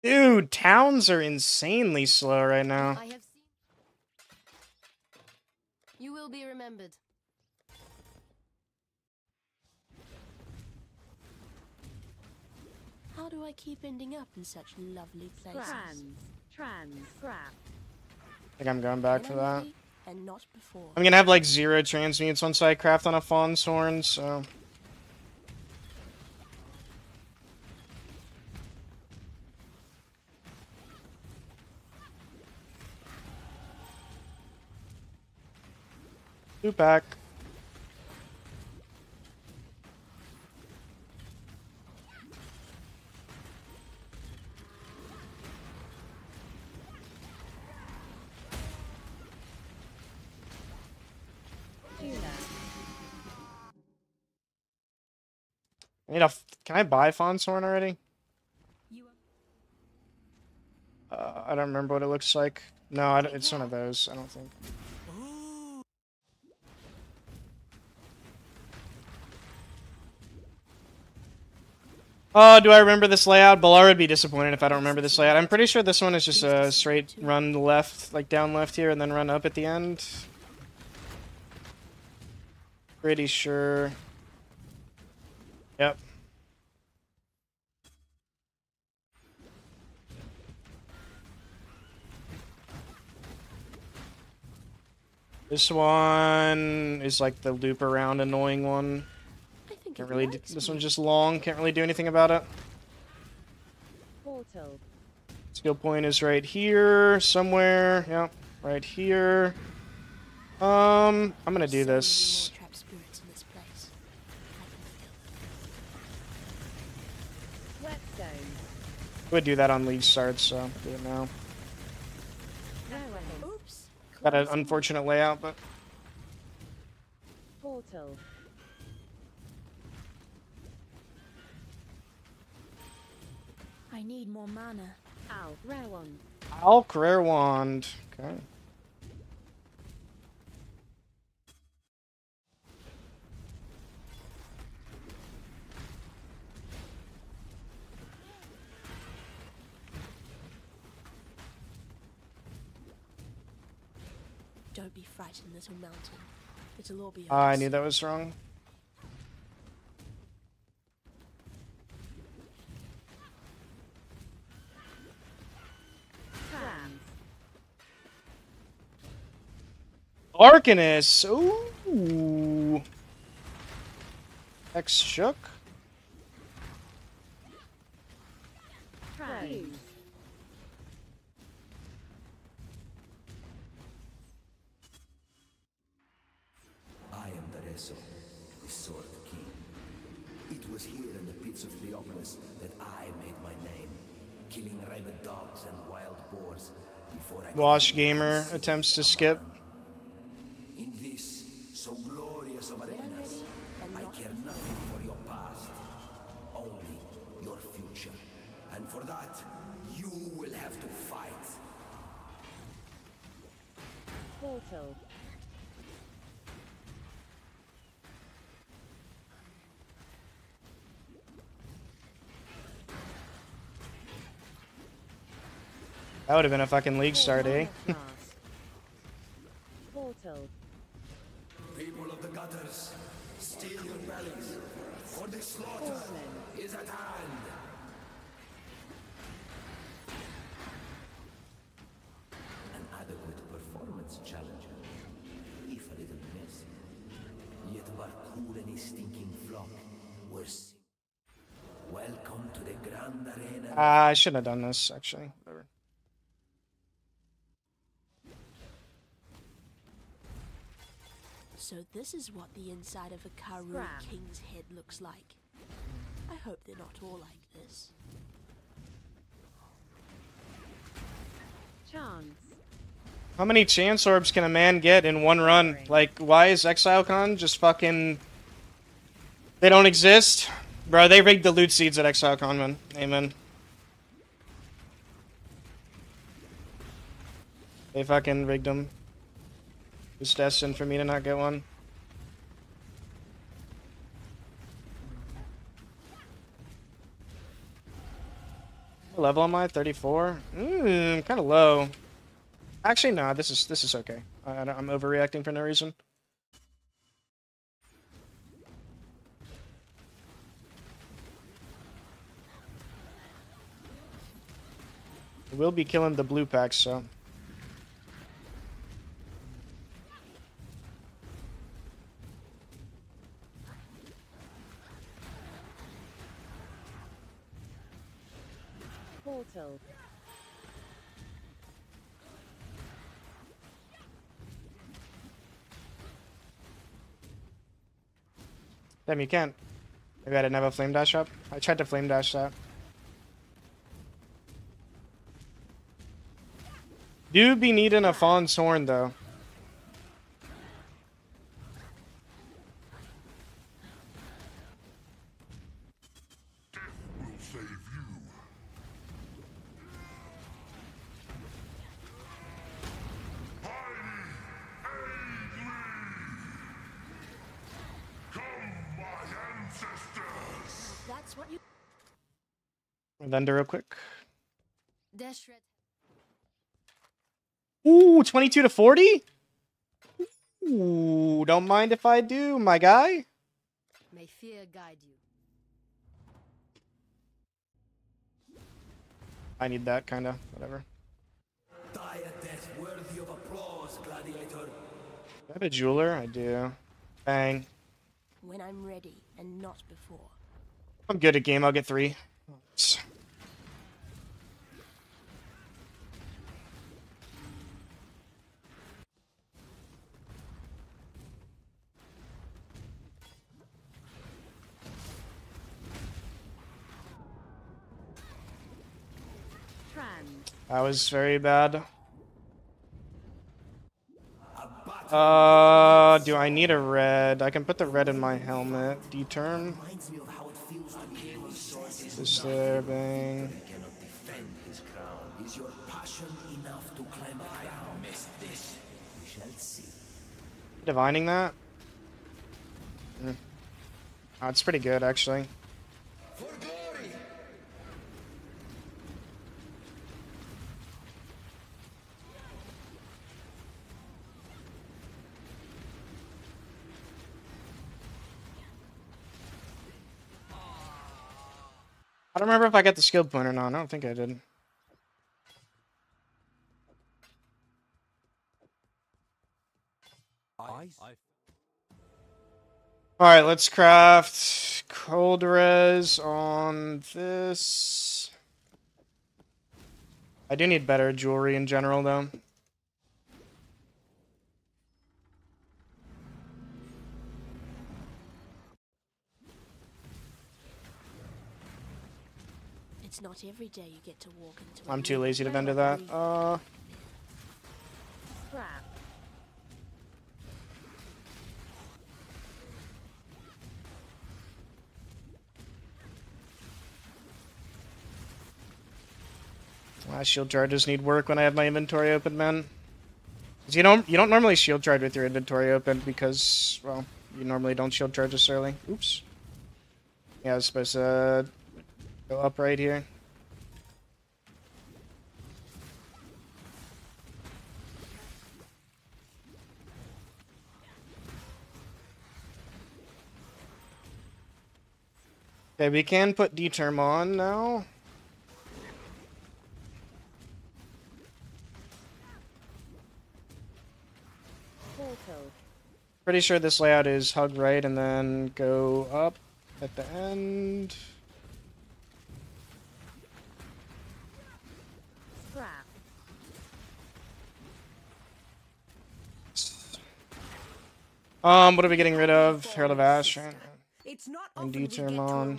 Dude, towns are insanely slow right now. I have seen... You will be remembered. How do I keep ending up in such lovely places? I think I'm going back for that. And not before. I'm gonna have like 0 transmutes once I craft on a Fawn's Horn, so... Two pack. I need a. Can I buy Fawn's Horn already? I don't remember what it looks like. No, it's one of those. I don't think. Oh, do I remember this layout? Balar would be disappointed if I don't remember this layout. I'm pretty sure this one is just a straight run left, like down left here, and then run up at the end. Pretty sure. Yep. This one is like the loop around annoying one. Can't really do, this one's just long, can't really do anything about it. Portal. Skill point is right here, somewhere, yep, right here. I'm gonna do this. I would do that on League Star, so do it now. Oops. Got an unfortunate layout, but... Portal. I need more mana. Alk Rare Wand. Alk Rare Wand. Okay. Don't be frightened, little mountain. It'll all be ours. I knew that was wrong. Arcanist! Ooh! X Shook? Trade. I am Tereso, the Sword King. It was here in the pits of Theopolis that I made my name, killing rabid dogs and wild boars before I... Wash Gamer attempts to skip. That would have been a fucking League Star day. People of the gutters, steal your bellies, for the slaughter is at hand. An adequate performance challenger, if a little messy. Yet Barcool and his stinking flock were seen. Welcome to the Grand Arena. I shouldn't have done this, actually. Whatever. So this is what the inside of a Karoo King's head looks like. I hope they're not all like this. Chance. How many chance orbs can a man get in one run? Like, why is ExileCon just fucking... They don't exist? Bro, they rigged the loot seeds at ExileCon, man. Amen. They fucking rigged them. It's destined for me to not get one. What level am I? 34? Mmm, kind of low. Actually, nah, this is okay. I'm overreacting for no reason. We'll be killing the blue packs, so... Portal. Damn, you can't. Maybe I didn't have a flame dash up. I tried to flame dash that. Do be needing a Fawn's Horn, though. Death will save you. Piety, aid me. Come, my ancestors. That's what you. Thunder real quick. Dash red. Ooh, 22 to 40? Ooh, don't mind if I do, my guy. May fear guide you. I need that, kind of. Whatever. Die a death worthy of applause, gladiator. Do I have a jeweler? I do. Bang. When I'm ready, and not before. I'm good at game. I'll get 3. Oops. That was very bad. Do I need a red? I can put the red in my helmet. D-turn. Just there, bang. Divining that? Mm. Oh, it's pretty good, actually. I don't remember if I got the skill point or not. I don't think I did. Alright, let's craft cold res on this. I do need better jewelry in general, though. Not every day you get to walk into. I'm too lazy to vendor that. Crap. My shield charges need work when I have my inventory open, man. You don't normally shield charge with your inventory open because, well, you normally don't shield charge this early. Oops. Yeah, I was supposed to. Go up right here. Okay, we can put D-Term on now. Pretty sure this layout is hug right and then go up at the end. What are we getting rid of? Herald of Ash, right? It's not and D-Term on.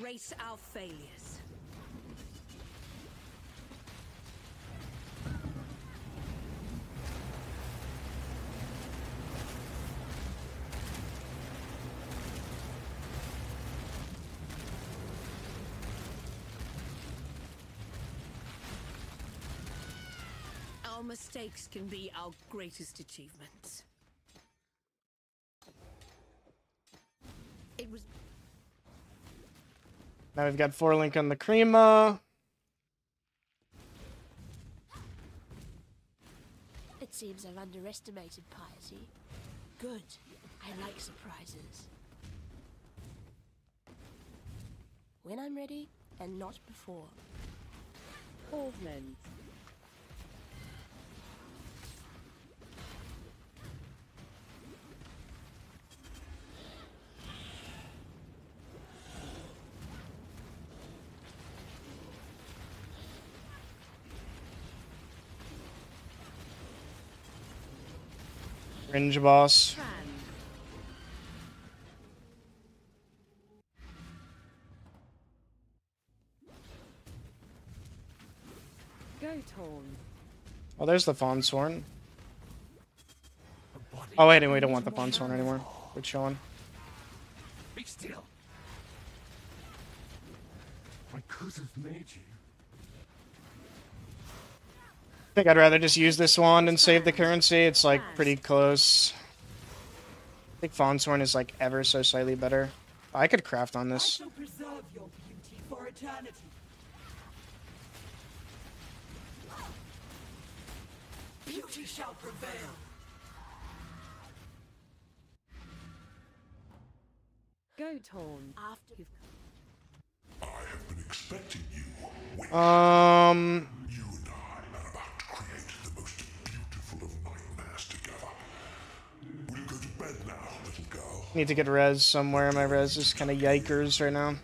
Our mistakes can be our greatest achievements. Now we've got 4 link on the Crema. seems I've underestimated Piety. Good. I like surprises. When I'm ready, and not before. Augment. Cringe boss. Goat Horn. Oh, there's the Fawn's Horn. Oh wait, anyway, we don't want the Fawn's Horn anymore. Good showing. Be still. My curse made you. I think I'd rather just use this wand and save the currency. It's like pretty close. I think Fawn's Horn is like ever so slightly better. I could craft on this. I shall preserve your beauty for eternity. Beauty shall prevail. Goat Horn. After you've come. I have been expecting you. You and I are about to create the most beautiful of nightmares together. We'll go to bed now, little girl. Need to get res somewhere. My res is kind of yikers right now.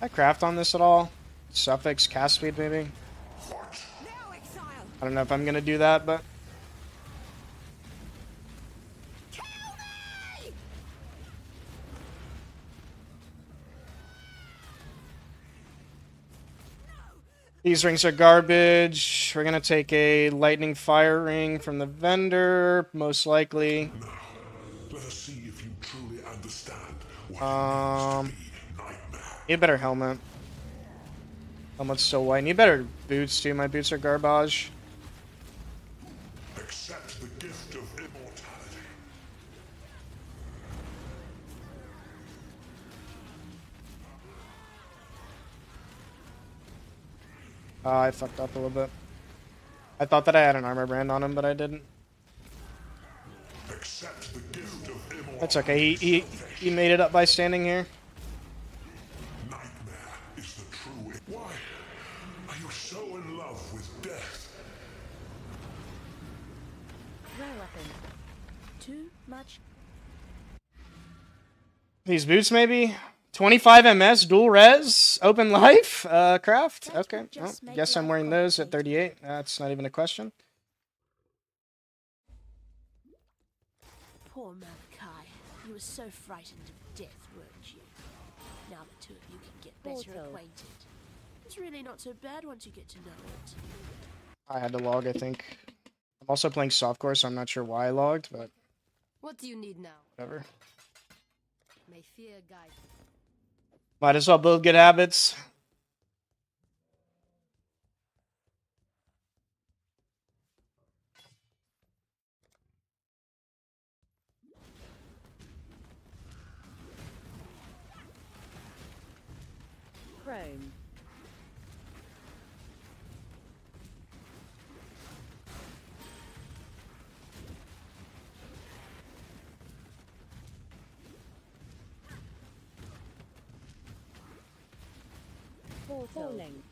I craft on this at all? Suffix, cast speed, maybe? I don't know if I'm gonna do that, but. These rings are garbage. We're gonna take a lightning fire ring from the vendor, most likely. Now, let us see if you truly understand what it means to be. Need a better helmet. Helmet's so white. Need better boots too. My boots are garbage. Accept the gift of immortality. I fucked up a little bit. I thought that I had an armor brand on him, but I didn't. Accept the gift of immortality. That's okay. He made it up by standing here. These boots, maybe 25 MS dual res open life craft. Okay, well, guess I'm wearing those at 38. That's not even a question. Poor Malachi, you were so frightened of death, weren't you? Now the two of you can get better acquainted. It's really not so bad once you get to know it. I had to log, I think. I'm also playing softcore, so I'm not sure why I logged, but. What do you need now? Whatever. May fear guide. Might as well build good habits. Chrome. Falling.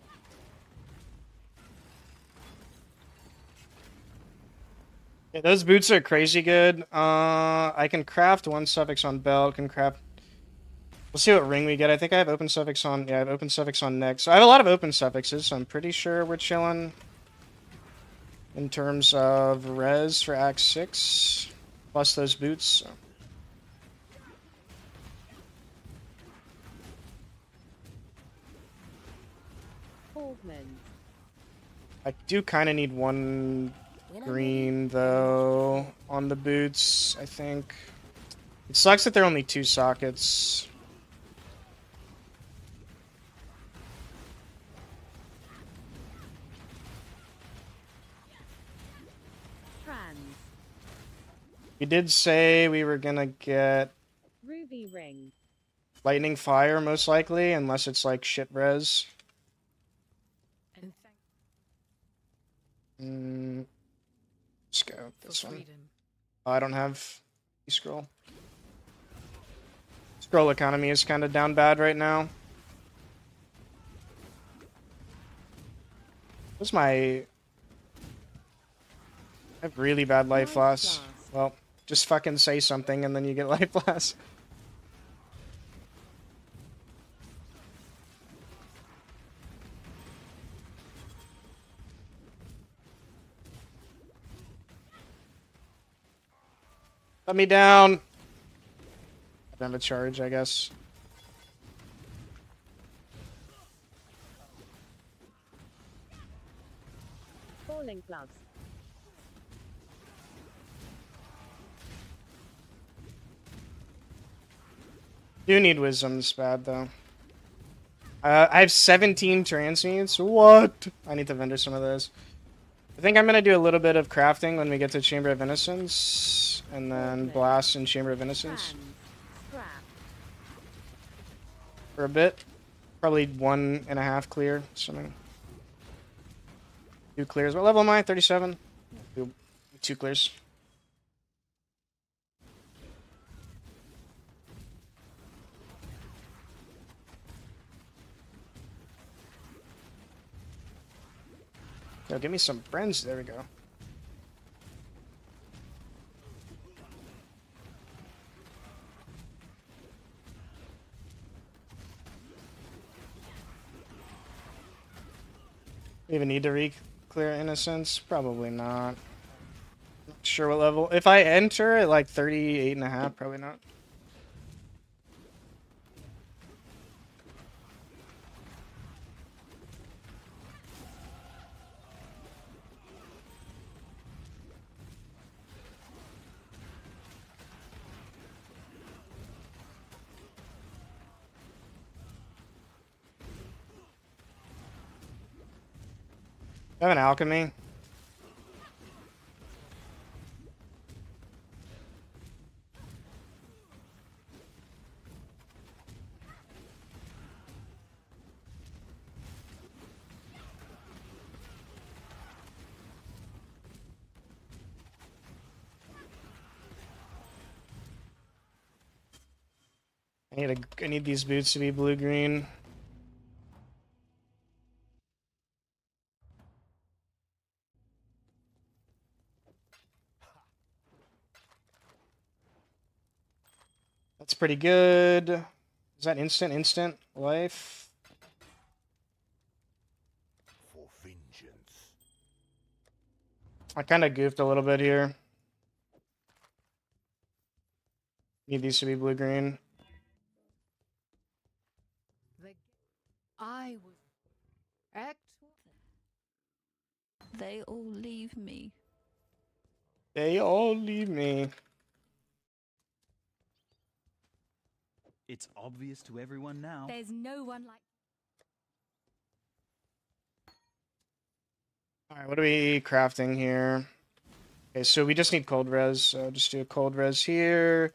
Yeah, those boots are crazy good. I can craft one suffix on belt. Can craft. We'll see what ring we get. I think I have open suffix on. Yeah, I have open suffix on neck. So I have a lot of open suffixes. So I'm pretty sure we're chilling. In terms of res for Act 6, plus those boots. So. I do kind of need one green, though, on the boots, I think. It sucks that there are only 2 sockets. We did say we were gonna get... Ruby ring. Lightning fire, most likely, unless it's like shit res. Let's go. This one. Oh, I don't have scroll. Scroll economy is kind of down bad right now. What's my... I have really bad life loss. Well, just fucking say something and then you get life loss. Let me down. I don't have a charge, I guess. Falling clouds. Do need wisdoms bad though. I have 17 transmutes. What? I need to vendor some of those. I think I'm gonna do a little bit of crafting when we get to Chamber of Innocence, and then blast in Chamber of Innocence for a bit. Probably 1.5 clear, something. 2 clears. What level am I? 37. 2 clears. Yo, give me some friends. There we go. We even need to re-clear Innocence? Probably not. Not sure what level. If I enter at like 38.5, probably not. I have an alchemy. I need these boots to be blue-green. Pretty good. Is that instant life? For vengeance. I kind of goofed a little bit here. Need these to be blue green. I would act. They all leave me. It's obvious to everyone now. There's no one like... Alright, what are we crafting here? Okay, so we just need cold res. So just do a cold res here.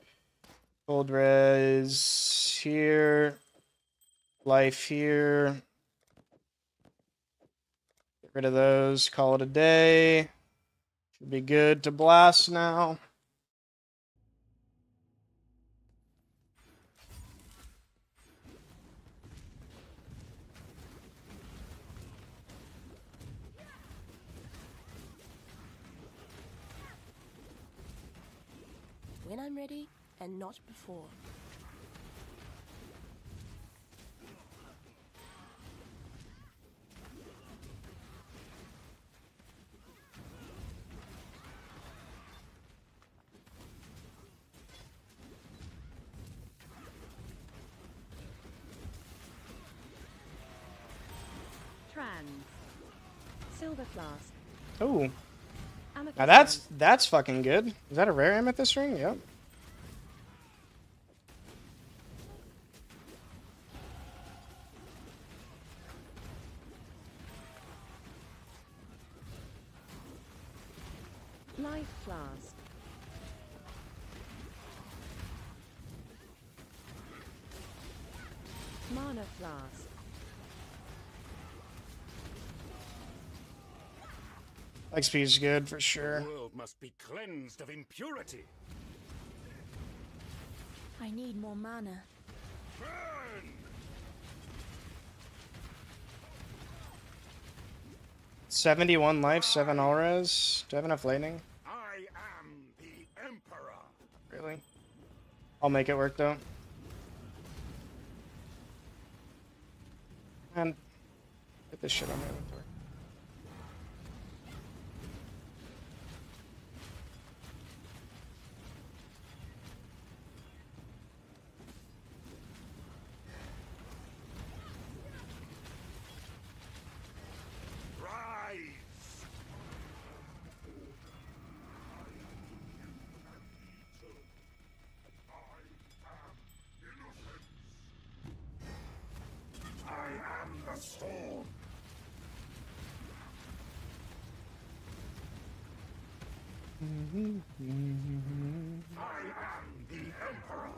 Cold res here. Life here. Get rid of those. Call it a day. Should be good to blast now. When I'm ready, and not before. Trans. Silver Flask. Oh. Now that's fucking good. Is that a rare amethyst ring? Yep. Life flask. Mana Flask. XP is good for sure. The world must be cleansed of impurity. I need more mana. Burn! /71 life, 7 auras. Do I have enough lightning? I am the Emperor. Really? I'll make it work though. And get this shit on my inventory.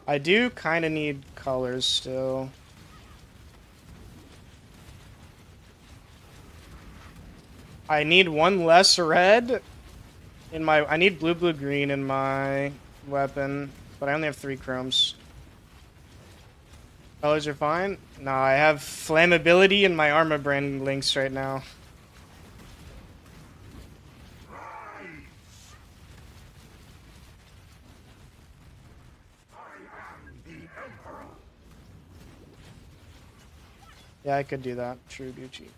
I do kind of need colors still. I need one less red in my... I need blue, blue, green in my weapon, but I only have 3 chromes. Colors are fine. No, I have flammability in my armor brand links right now. Yeah, I could do that. True Gucci.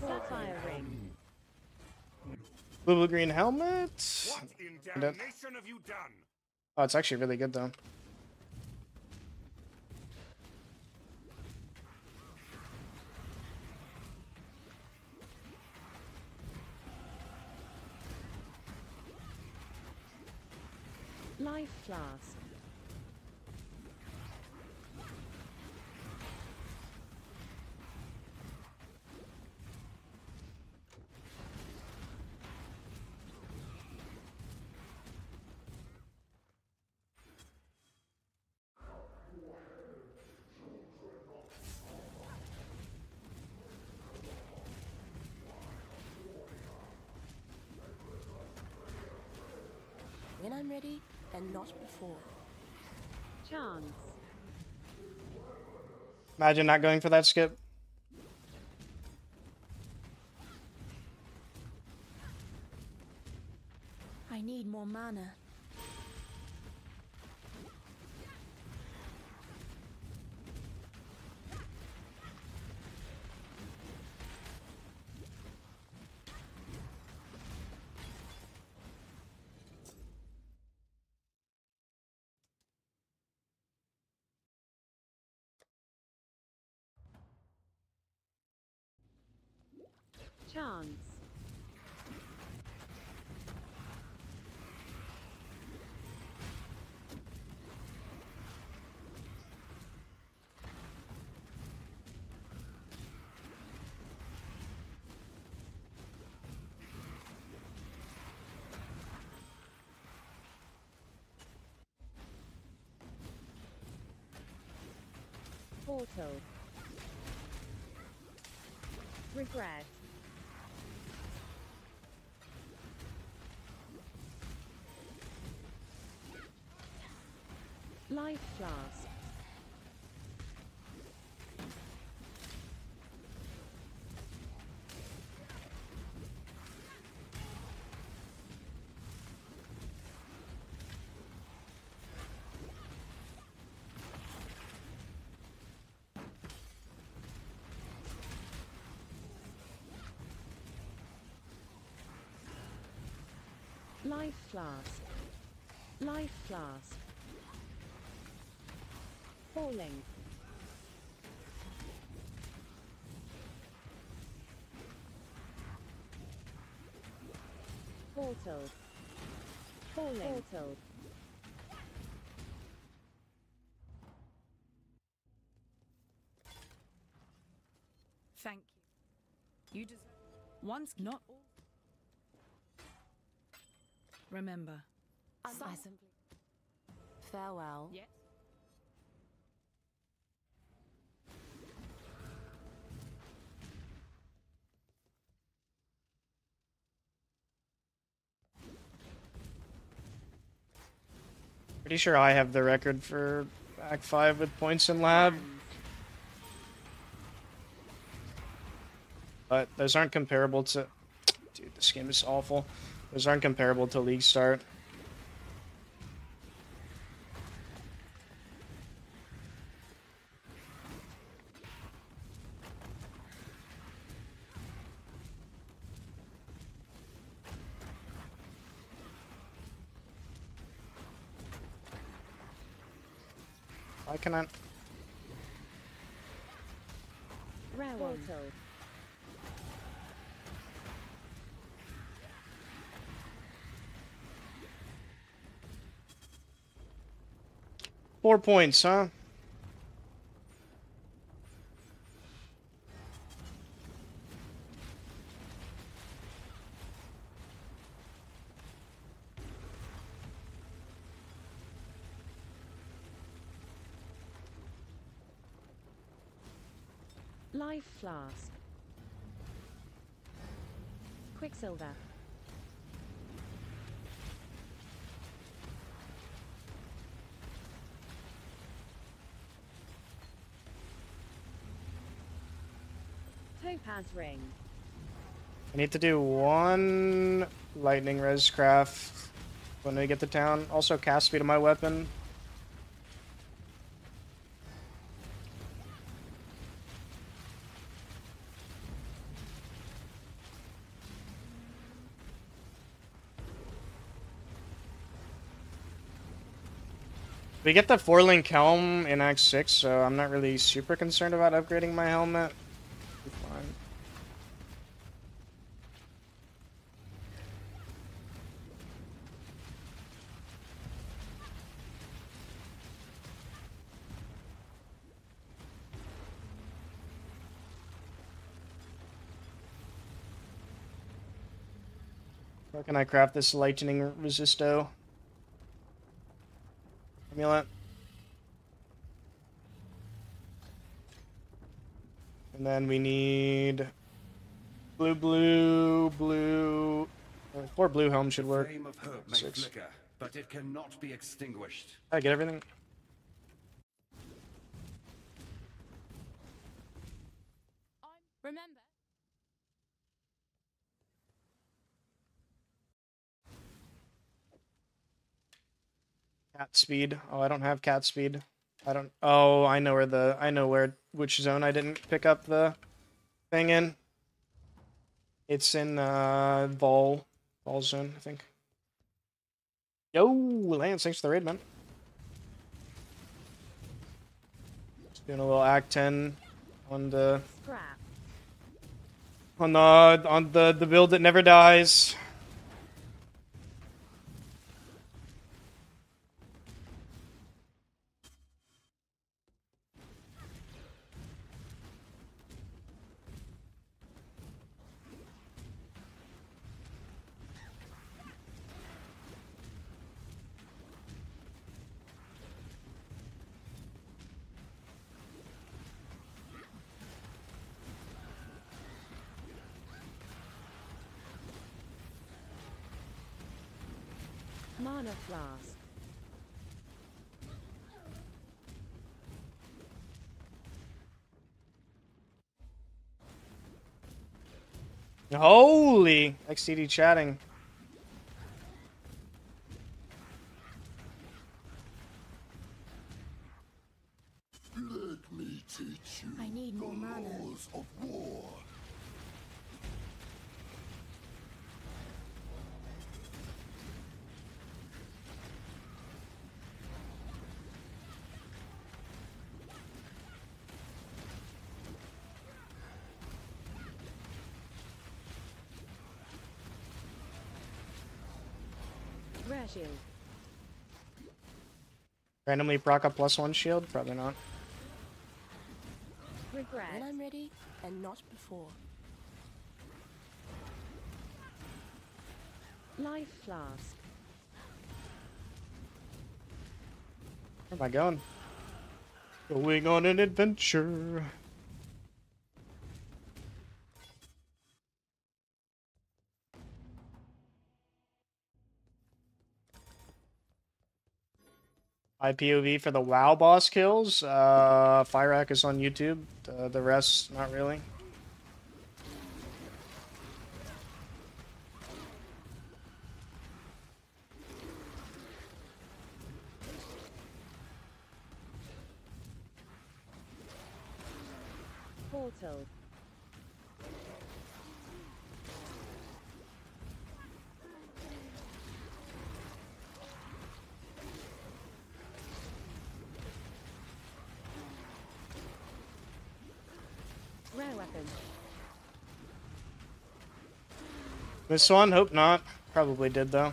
Sapphire Ring. Blue green helmet. What in damnation have you done? Oh, it's actually really good though. Life Flask. When I'm ready, and not before. Chance. Imagine not going for that skip. I need more mana. Chance. Portal. Regret. Life Flask. Life Flask. Life Flask. Falling. Portal. Falling. Portal. Thank you. You deserve. Once not all. Remember. I simply. Farewell. Yes. Pretty sure I have the record for back five with points in lab. But those aren't comparable to... Dude, this game is awful. Those aren't comparable to League Star. Why can I... Round. Four points, huh? Life Flask. Quicksilver. Topaz Ring. I need to do one lightning res craft when we get to town. Also cast speed on my weapon. We get the 4-link helm in Act 6, so I'm not really super concerned about upgrading my helmet. Where can I craft this lightning resisto? Amulet. And then we need blue. Four blue helm should work. Six. Flicker, but it cannot be extinguished. I get everything. Remember. Cat speed. Oh, I don't have cat speed. I don't. Oh, I know where the. I know where. Which zone I didn't pick up the thing in. It's in Vol zone, I think. Yo, Lance, thanks for the raid, man. Just doing a little Act 10 on the. Scrap. On the build that never dies. Mana Flask. Holy! XDD chatting. Let me teach you. I need more mana. Laws of war. Randomly proc a +1 shield? Probably not. Regret. When I'm ready, and not before. Life Flask. Where am I going? Going on an adventure. POV for the WoW boss kills. Firak is on YouTube. The rest, not really. Portal. This one? Hope not. Probably did, though.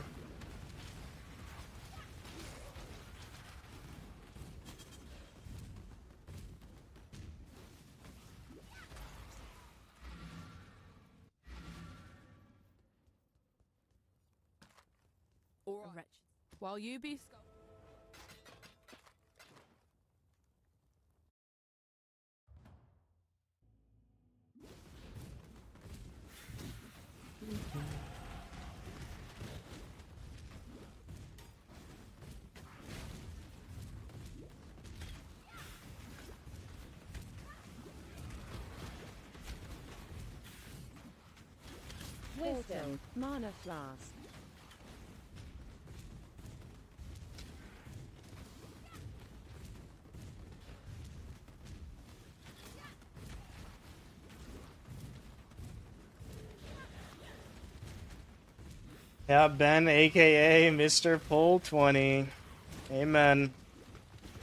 All right. While you be... Wisdom, Mana Flask. Yeah, Ben, aka Mr. Pull 20. Amen.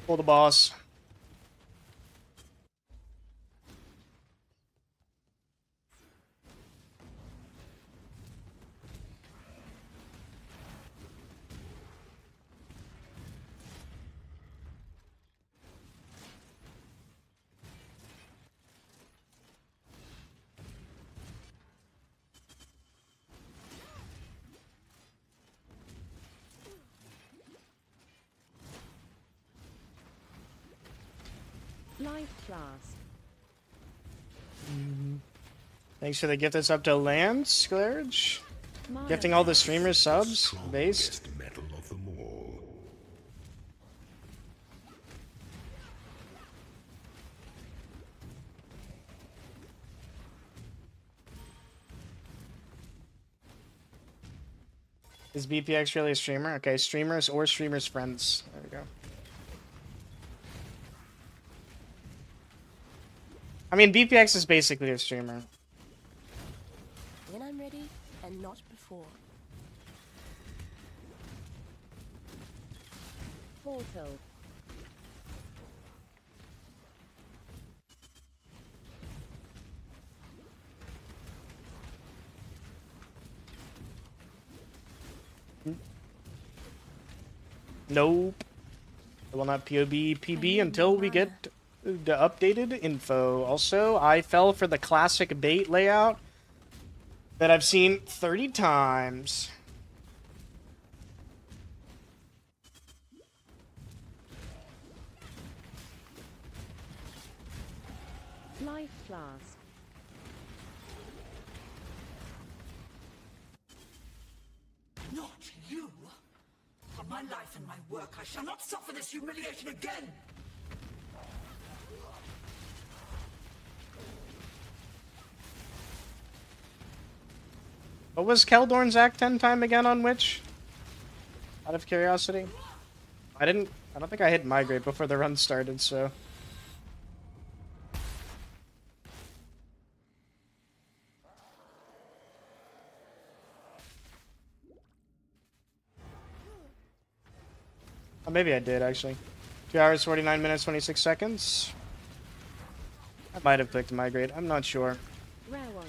Pull the boss. Life Flask. Thanks for the gift that's up to Land, Scourge. Gifting all the streamer subs, based. Metal of them all. Is BPX really a streamer? Okay, streamers or streamers' friends. There we go. I mean, BPX is basically a streamer. When I'm ready, and not before. Portal. Nope. I will not POB PB until we get the updated info. Also, I fell for the classic bait layout that I've seen 30 times. Life Flask. Not you! For my life and my work, I shall not suffer this humiliation again! What was Keldorn's Act 10 time again on Witch? Out of curiosity. I don't think I hit Migrate before the run started, so. Oh, maybe I did, actually. 2 hours, 49 minutes, 26 seconds. I might have clicked Migrate, I'm not sure. Rare one.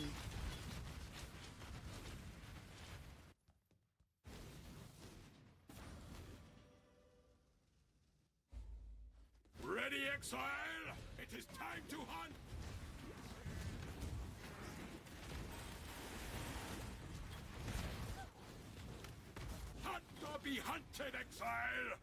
Exile! It is time to hunt! Hunt or be hunted, Exile!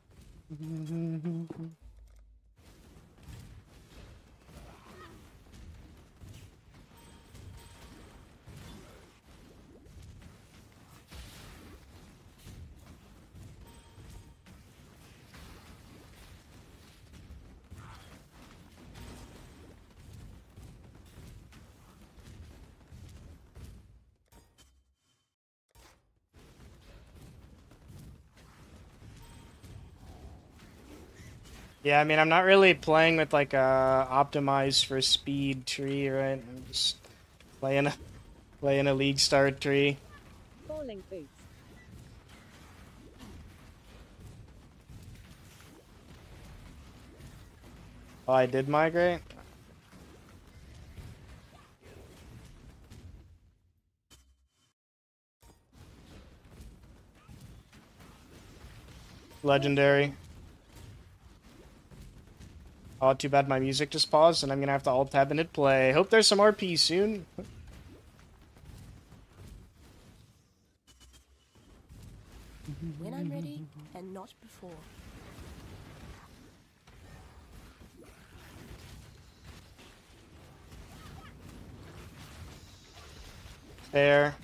Yeah, I mean, I'm not really playing with, like, a optimized for speed tree, right? I'm just playing a League Star tree. Falling boots. Oh, I did migrate? Legendary. Oh, too bad my music just paused, and I'm gonna have to alt-tab and hit play. Hope there's some RP soon. When I'm ready, and not before. There.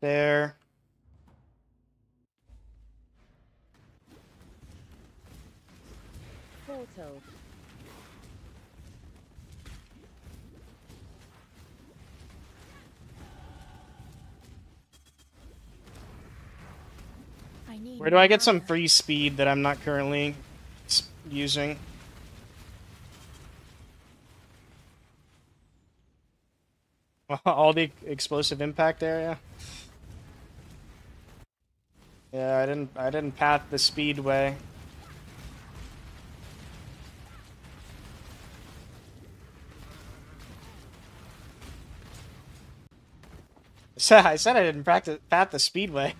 There. Portal. Where do I get some free speed that I'm not currently using? All the explosive impact area. Yeah, I didn't path the speedway. I said I didn't path the speedway.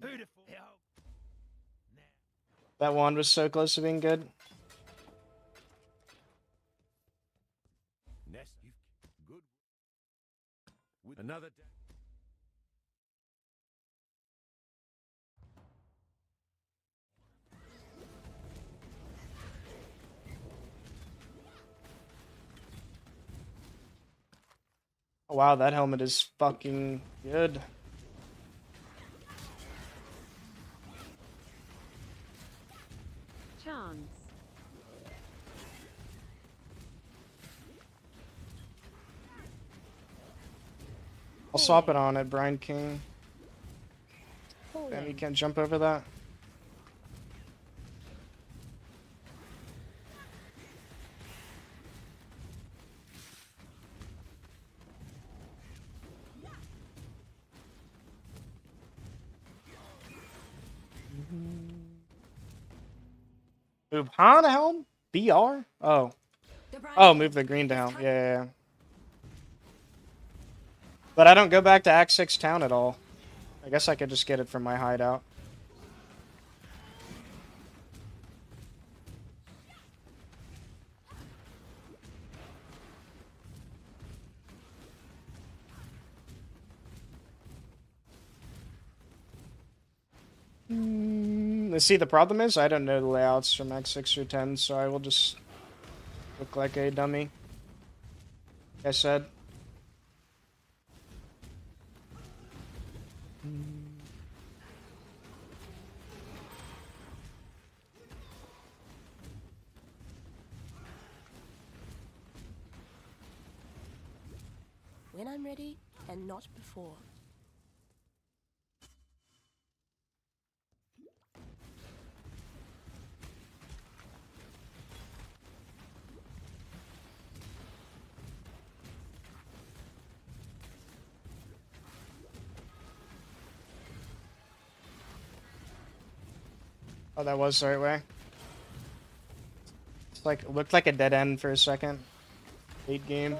Beautiful. That wand was so close to being good. Another day. Oh, wow, that helmet is fucking good. Chance. I'll swap it on at Brian King. Damn, you can't jump over that. Move Han to helm? BR? Oh. Oh, move the green to helm. Yeah, yeah, yeah. But I don't go back to Act 6 town at all. I guess I could just get it from my hideout. See, the problem is I don't know the layouts from Act 6 or 10, so I will just look like a dummy. Like I said. When I'm ready, and not before. Oh, that was the right way. It's like, it looked like a dead end for a second. Late game.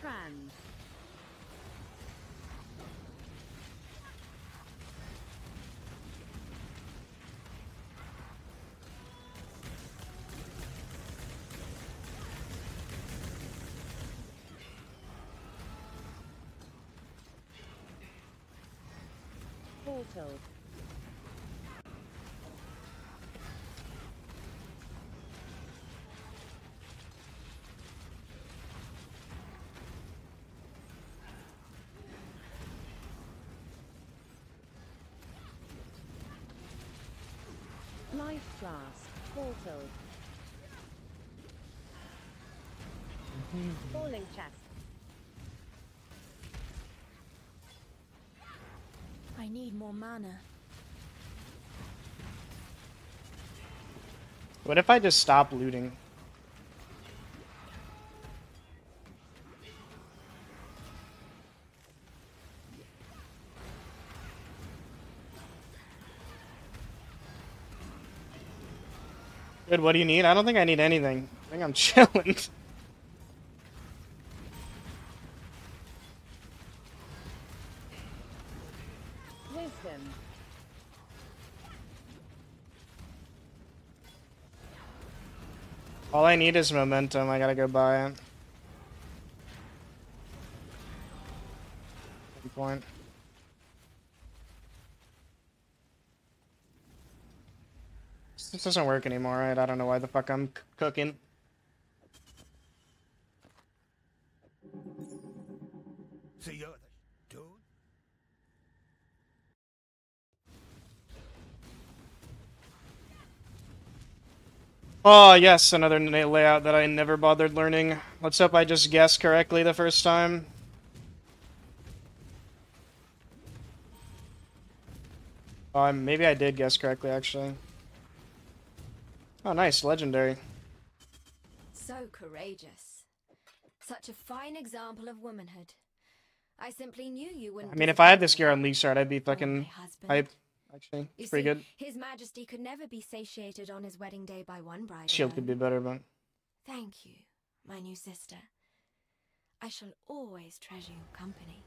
Trans. Portal. Life Flask. Portal. Falling chest. I need more mana. What if I just stop looting? Good, what do you need? I don't think I need anything. I think I'm chilling. All I need is momentum, I gotta go buy it. Good point. This doesn't work anymore, right? I don't know why the fuck I'm cooking. So you're the dude? Oh, yes, another layout that I never bothered learning. Let's hope I just guessed correctly the first time. Maybe I did guess correctly, actually. Oh, nice. Legendary. So courageous. Such a fine example of womanhood. I simply knew you wouldn't... I mean, if I had this gear on League Star, I'd be fucking hype. Actually, it's pretty good. His Majesty could never be satiated on his wedding day by one bride. Shield could be better, but... Thank you, my new sister. I shall always treasure your company.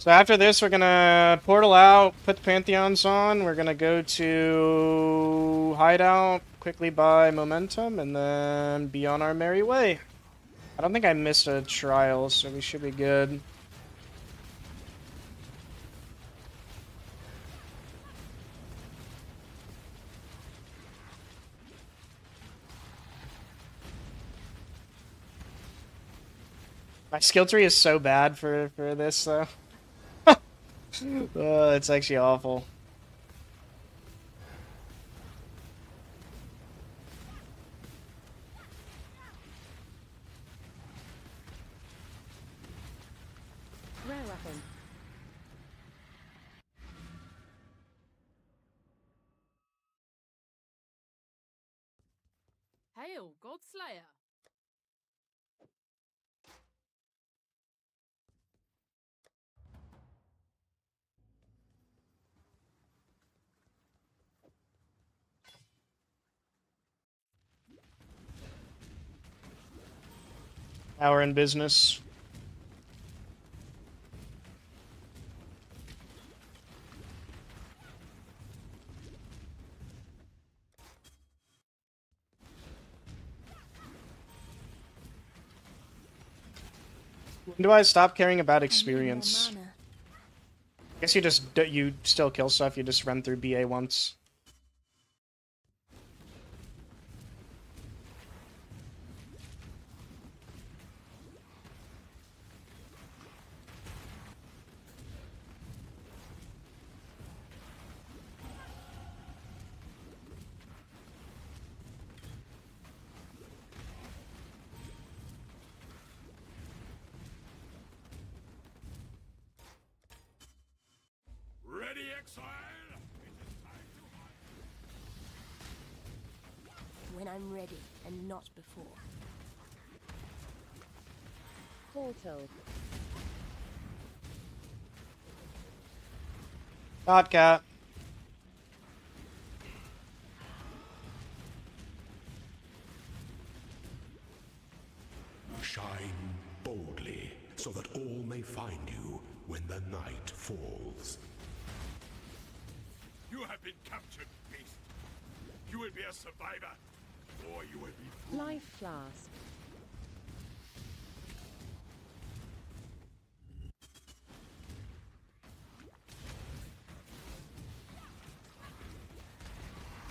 So after this, we're gonna portal out, put the Pantheons on, we're gonna go to hideout, quickly buy momentum, and then be on our merry way. I don't think I missed a trial, so we should be good. My skill tree is so bad for this, though. Oh, it's actually awful. Rare weapon. Hail, God Slayer. Hour in business. When do I stop caring about experience? I guess you just you still kill stuff. You just run through BA once. Exile, it is time to hunt. When I'm ready, and not before. Portal. Vodka. Shine boldly, so that all may find you when the night falls. You have been captured, beast. You will be a survivor, or you will be... Life Flask.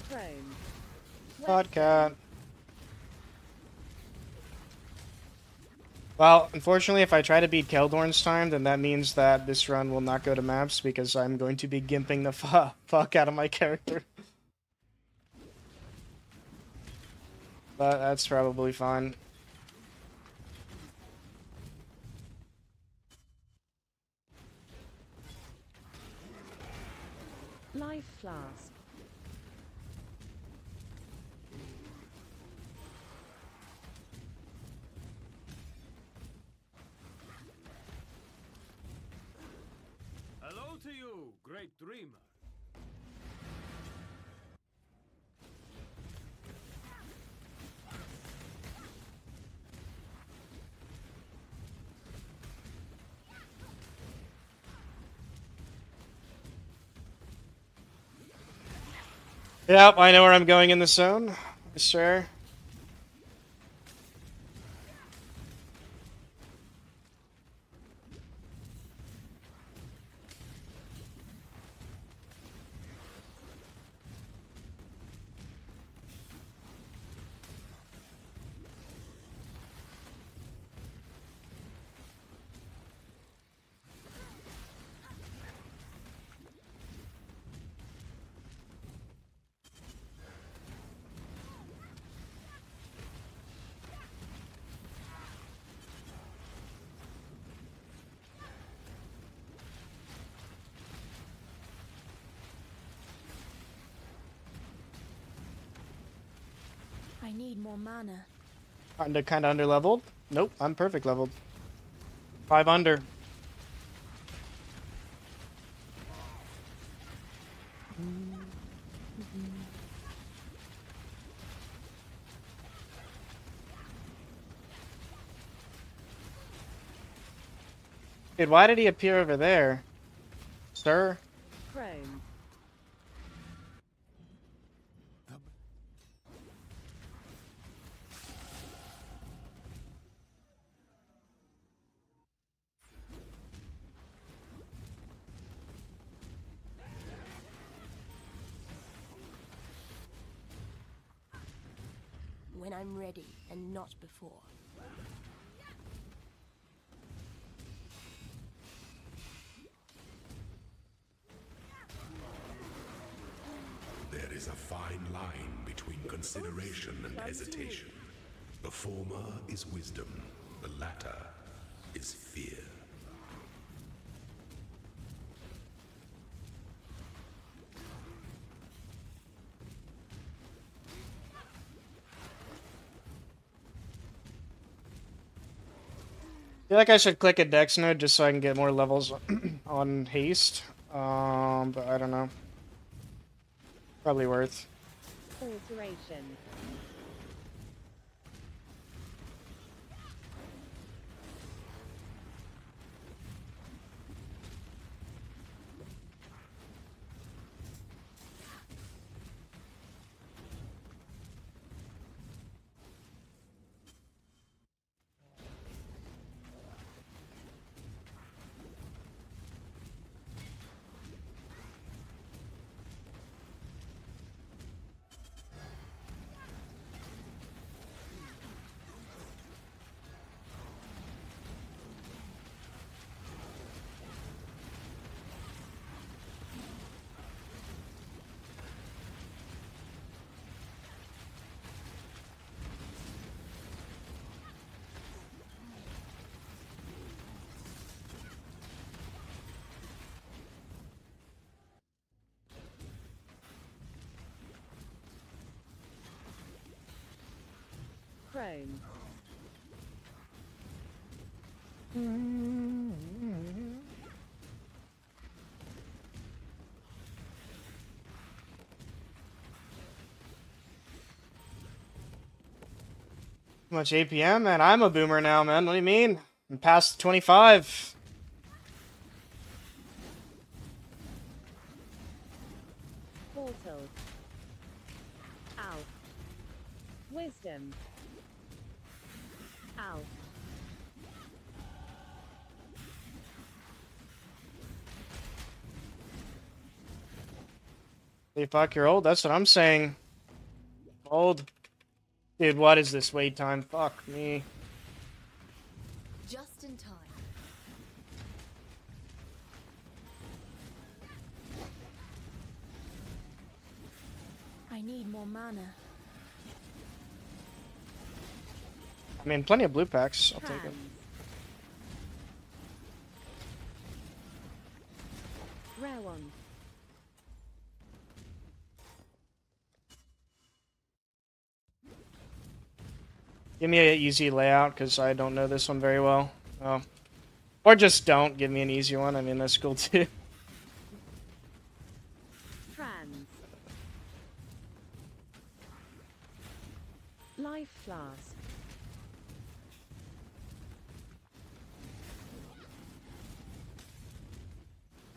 Prone. Vodka. Well, unfortunately, if I try to beat Keldorn's time, then that means that this run will not go to maps because I'm going to be gimping the fuck out of my character. But that's probably fine. Life Flask. To you, great dreamer. Yep, I know where I'm going in the zone, sir. I need more mana. Kinda under leveled? Nope, I'm perfect leveled. 5 under. Dude, why did he appear over there? Sir? Prone. I'm ready, and not before. There is a fine line between consideration and hesitation. The former is wisdom, the latter is fear. I feel like I should click a Dex node just so I can get more levels on haste, but I don't know. Probably worth. Alteration. prone. Much APM, man. I'm a boomer now, man. What do you mean? I'm past 25. Portal. Ow. Wisdom. Ow. You're old. That's what I'm saying. Old. Dude, what is this wait time? Fuck me. Just in time. I need more mana. I mean, plenty of blue packs. I'll take it. Rare one. Give me an easy layout, because I don't know this one very well. Oh. Or just don't give me an easy one. I mean, that's cool, too. Trans. Life Flask.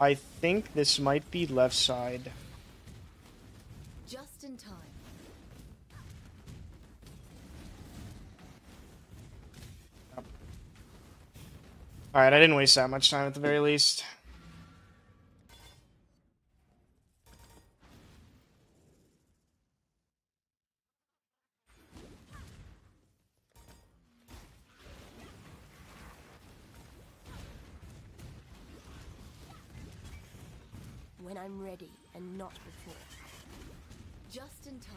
I think this might be left side. Just in time. Alright, I didn't waste that much time at the very least. When I'm ready, and not before. Just in time.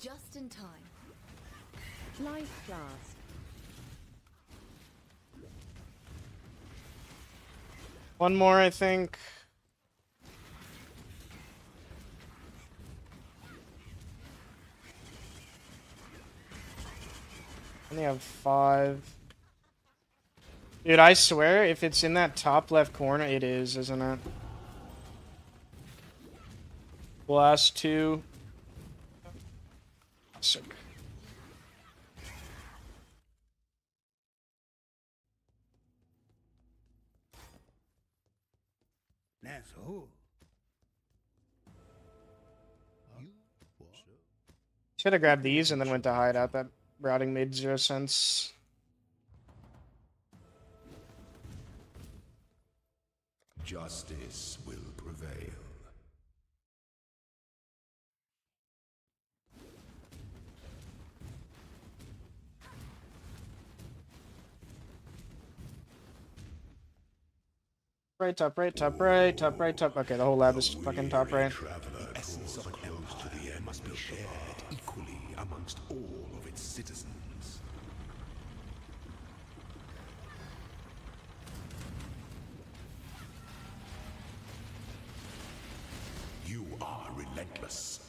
Just in time. Life Flask. One more, I think. I only have 5. Dude, I swear, if it's in that top left corner, it is, isn't it? Blast 2. Sick. That's who. Should have grabbed these and then went to hideout. That routing made 0 sense. Justice will prevail. Right, top right, top right, top right, top. Okay, the whole lab is fucking top right. The essence of an empire must be shared equally amongst all of its citizens. You are relentless.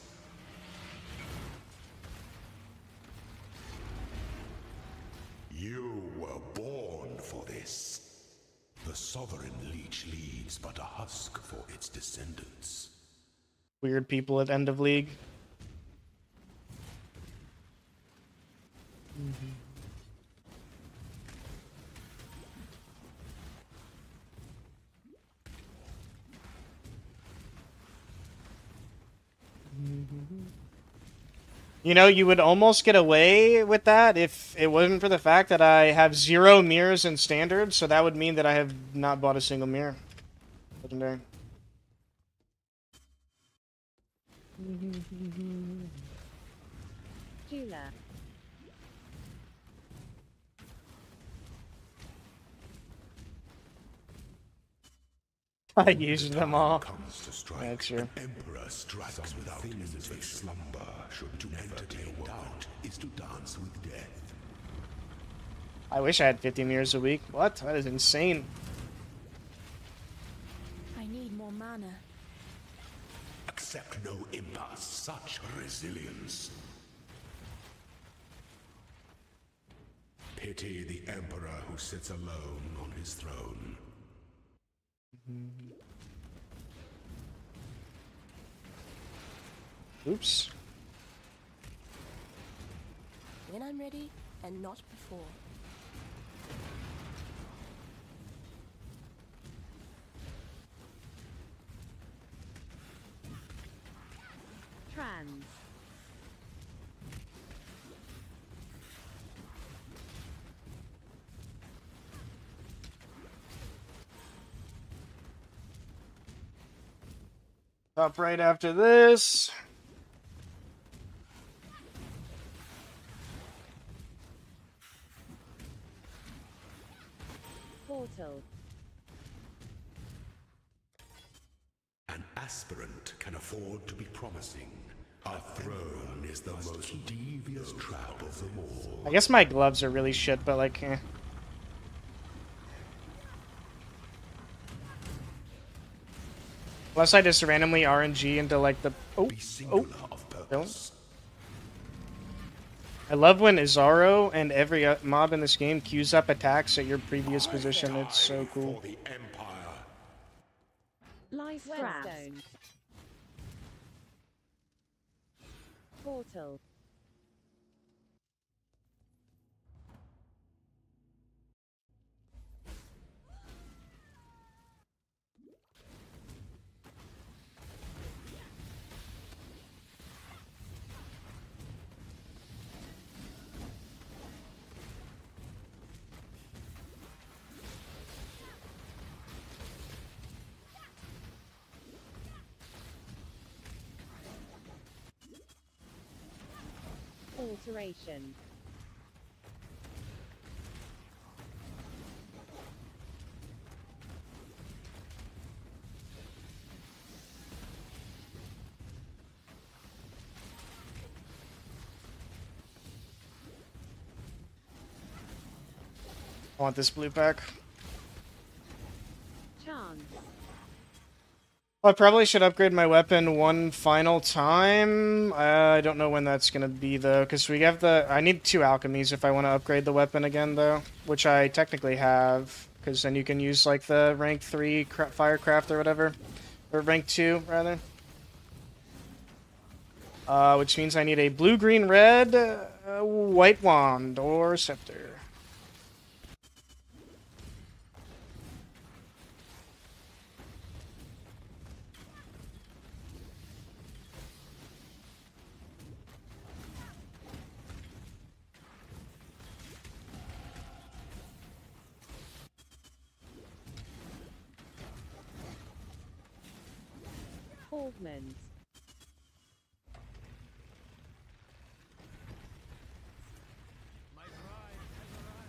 You were born for this. The sovereign leech leaves but a husk for its descendants. Weird people at end of league. Mm-hmm. You know, you would almost get away with that if it wasn't for the fact that I have 0 mirrors in standard, so that would mean that I have not bought a single mirror. Legendary. Gila. I used them all. That's true. Emperor strikes without hesitation. Slumber should to entertain doubt is to dance with death. I wish I had 50 mirrors a week. What? That is insane. I need more mana. Accept no impasse. Such resilience. Pity the Emperor who sits alone on his throne. Oops. When I'm ready, and not before. Trans. Up right after this. Portal. An aspirant can afford to be promising. A throne is the most devious trap of them all. I guess my gloves are really shit, but like, eh. Unless I just randomly RNG into like the no. I love when Izaro and every mob in this game queues up attacks at your previous position. It's so cool. Life Redstone. Portal. Alteration. I want this blue pack. Chance. I probably should upgrade my weapon one final time. I don't know when that's gonna be though, because we have the. I need 2 alchemies if I want to upgrade the weapon again though, which I technically have, because then you can use like the rank 3 firecraft or whatever, or rank 2 rather. Which means I need a blue, green, red, white wand or scepter.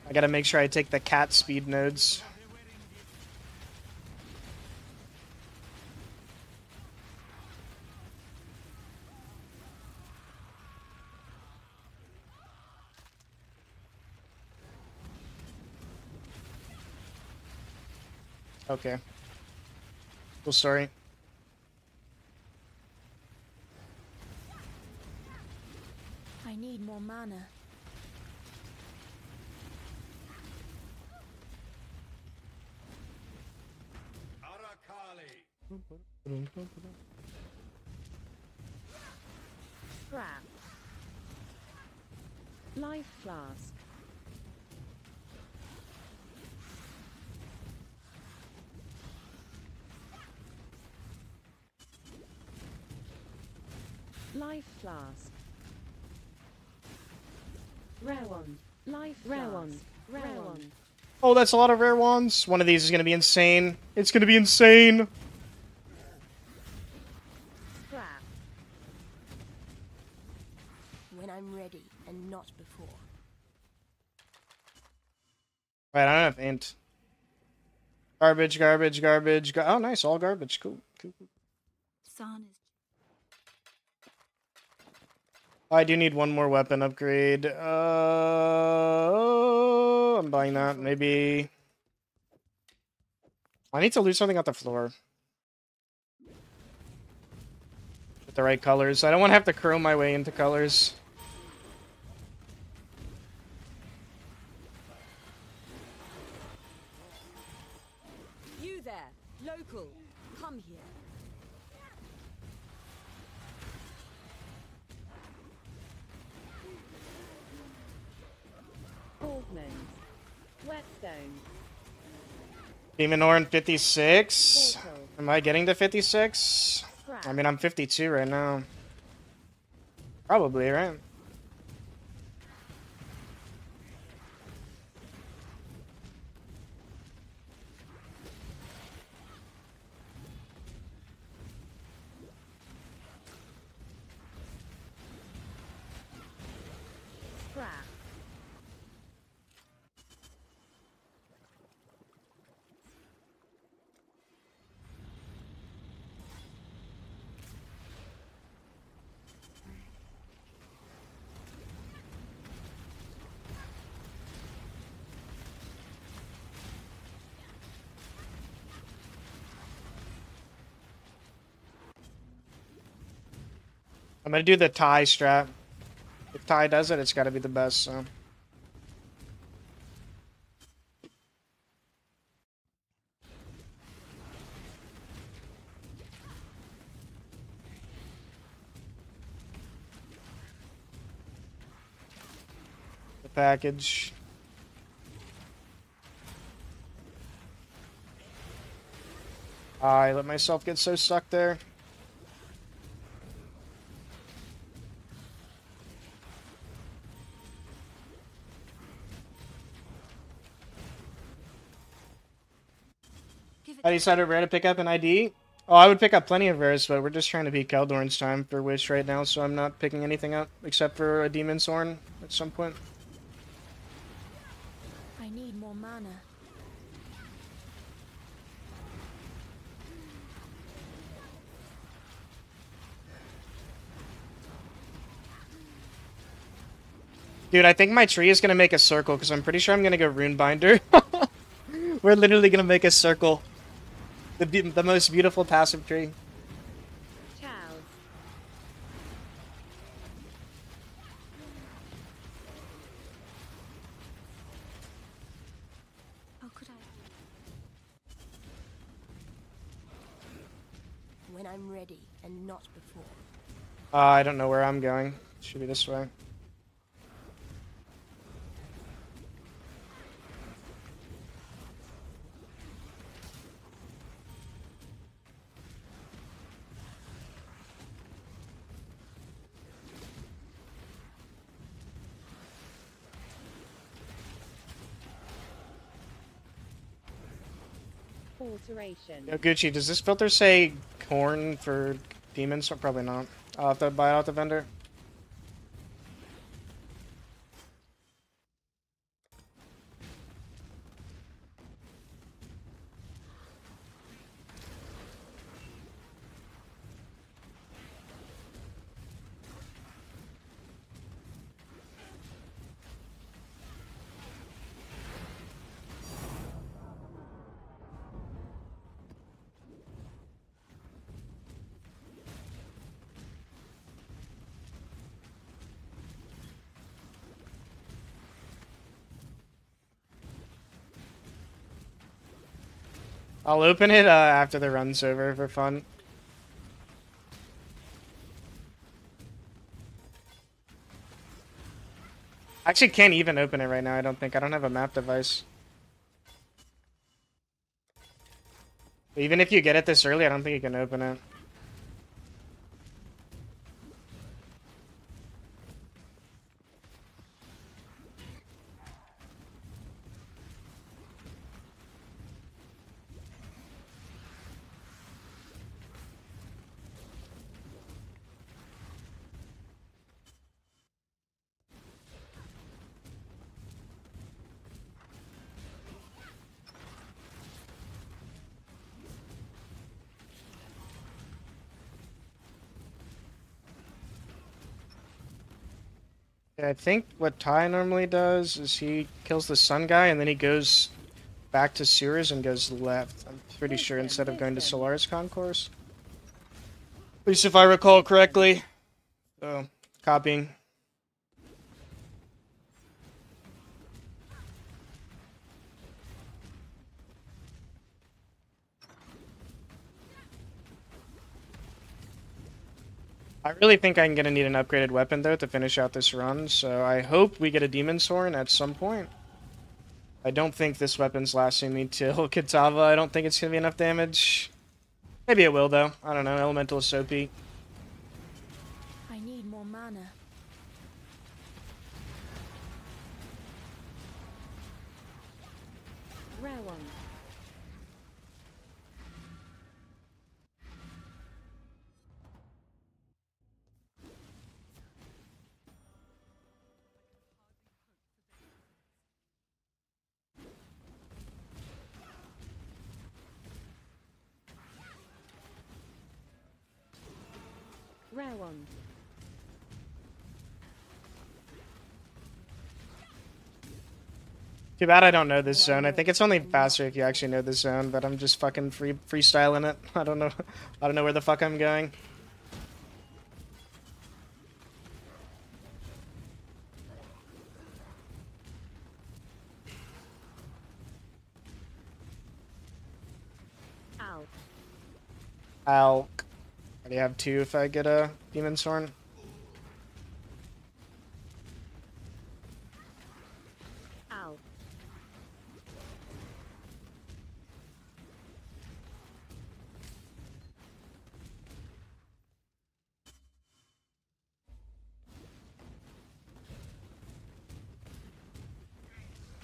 I gotta make sure I take the cat speed nodes. Okay. Cool story. I need more mana. Scrap. Life Flask. Life Flask. Rare one. Life Rare one. Rare one. Oh, that's a lot of rare ones. One of these is gonna be insane. It's gonna be insane. Right, I don't have int. Garbage, garbage, garbage. Oh, nice. All garbage. Cool. Cool. I do need one more weapon upgrade. I'm buying that. Maybe. I need to lose something off the floor. With the right colors. I don't want to have to curl my way into colors. You there, local, come here. Baldman, Whetstone. Demon Horn 56. Am I getting to 56? I mean, I'm 52 right now. Probably, right? I'm gonna do the Ty strat. If Ty does it, it's gotta be the best, so. The package. I let myself get so stuck there. I decided rare to pick up an ID. Oh, I would pick up plenty of rares, but we're just trying to beat Keldorn's time for Witch right now, so I'm not picking anything up except for a Demon's Horn at some point. I need more mana. Dude, I think my tree is going to make a circle, because I'm pretty sure I'm going to go Runebinder. We're literally going to make a circle. The most beautiful passive tree. Ciao. How could I? When I'm ready and not before. I don't know where I'm going. It should be this way. Yo, Gucci, does this filter say corn for demons? Or probably not. I'll have to buy out the vendor. I'll open it after the run's over for fun. I actually can't even open it right now, I don't think. I don't have a map device. But even if you get it this early, I don't think you can open it. Yeah, I think what Ty normally does is he kills the sun guy and then he goes back to Sewers and goes left, I'm pretty sure, instead of going to Solaris Concourse. At least if I recall correctly. So, copying. I really think I'm gonna need an upgraded weapon though to finish out this run, so I hope we get a Demon's Horn at some point. I don't think this weapon's lasting me till Kitava. I don't think it's gonna be enough damage. Maybe it will though. I don't know. Elemental is OP. I need more mana. Rare one. Rare one. Too bad I don't know this zone. I think it's only faster if you actually know this zone, but I'm just fucking freestyling it. I don't know where the fuck I'm going. Ow. Ow. I already have two if I get a Demon's Horn. Ow.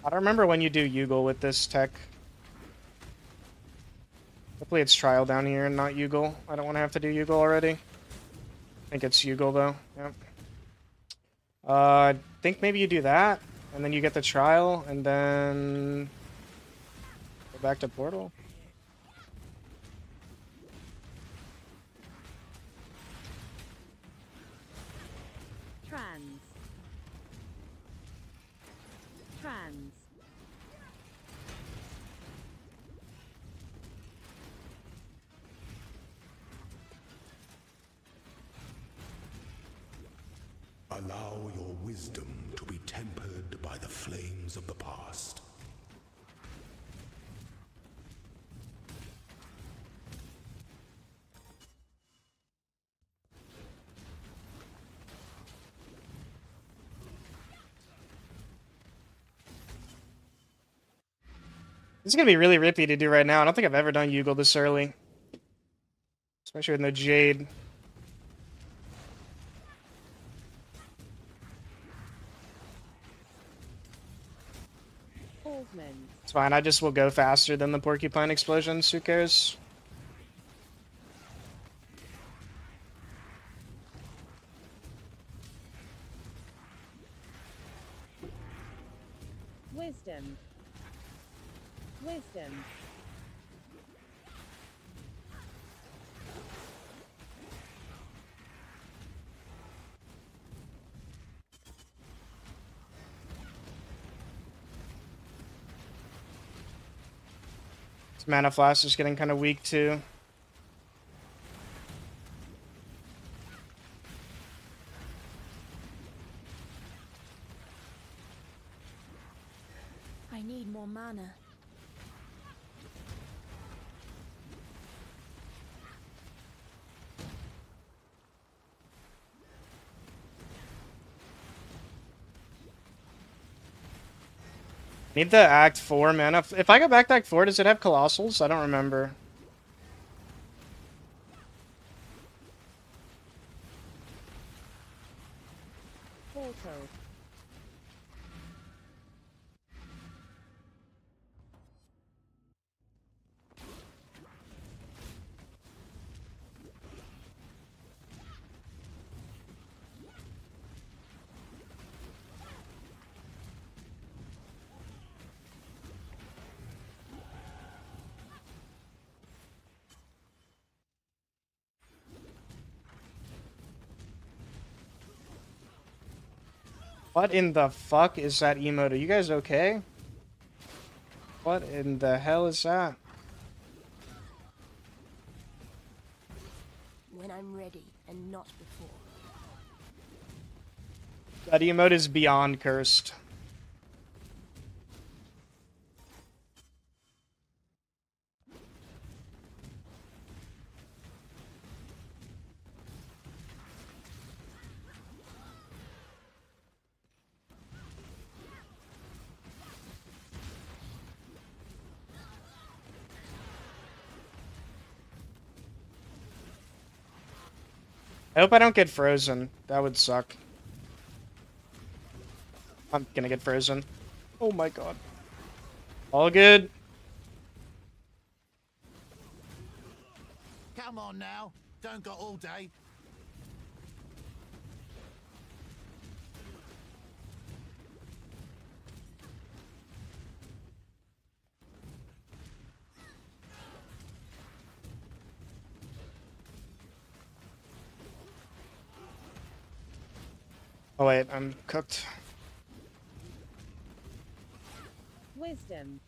I don't remember when you do Yugul with this tech. Hopefully it's Trial down here and not Yugul. I don't want to have to do Yugul already. I think it's Yugul though. Yep. I think maybe you do that, and then you get the Trial, and then go back to Portal. Trans. Allow your wisdom to be tempered by the flames of the past. This is going to be really rippy to do right now. I don't think I've ever done Yugul this early. Especially with no Jade. It's fine, I just will go faster than the porcupine explosions, who cares? Wisdom. Mana Flask is getting kind of weak too. I need more mana. Need the Act 4 mana. If I go back to Act 4, does it have Colossals? I don't remember. Portal. What in the fuck is that emote? Are you guys okay? What in the hell is that? When I'm ready and not before. That emote is beyond cursed. I hope I don't get frozen. That would suck. I'm gonna get frozen. Oh my god. All good. Come on now. Don't got all day. Oh wait, I'm cooked. Wisdom.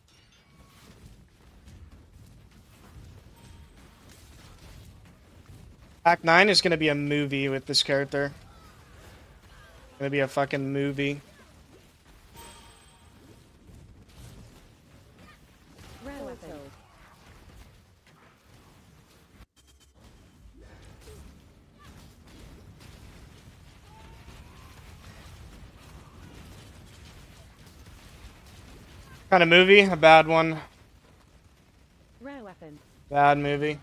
Act 9 is gonna be a movie with this character. It's gonna be a fucking movie. Kind of movie, a bad one. Rare weapon. Bad movie.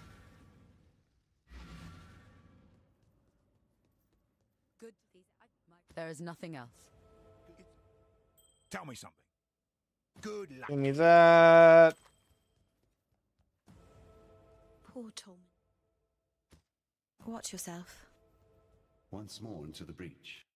Good. There is nothing else. Tell me something. Good luck. Give me that. Portal. Watch yourself. Once more into the breach.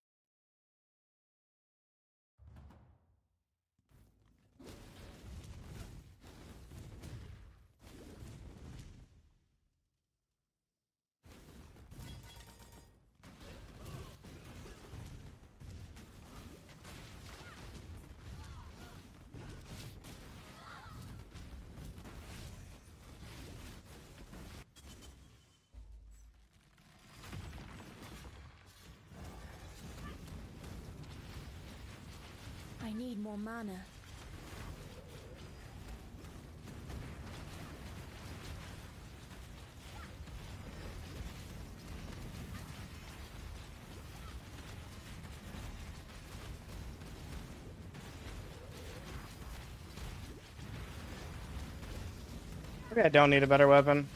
Need more mana. Maybe I don't need a better weapon.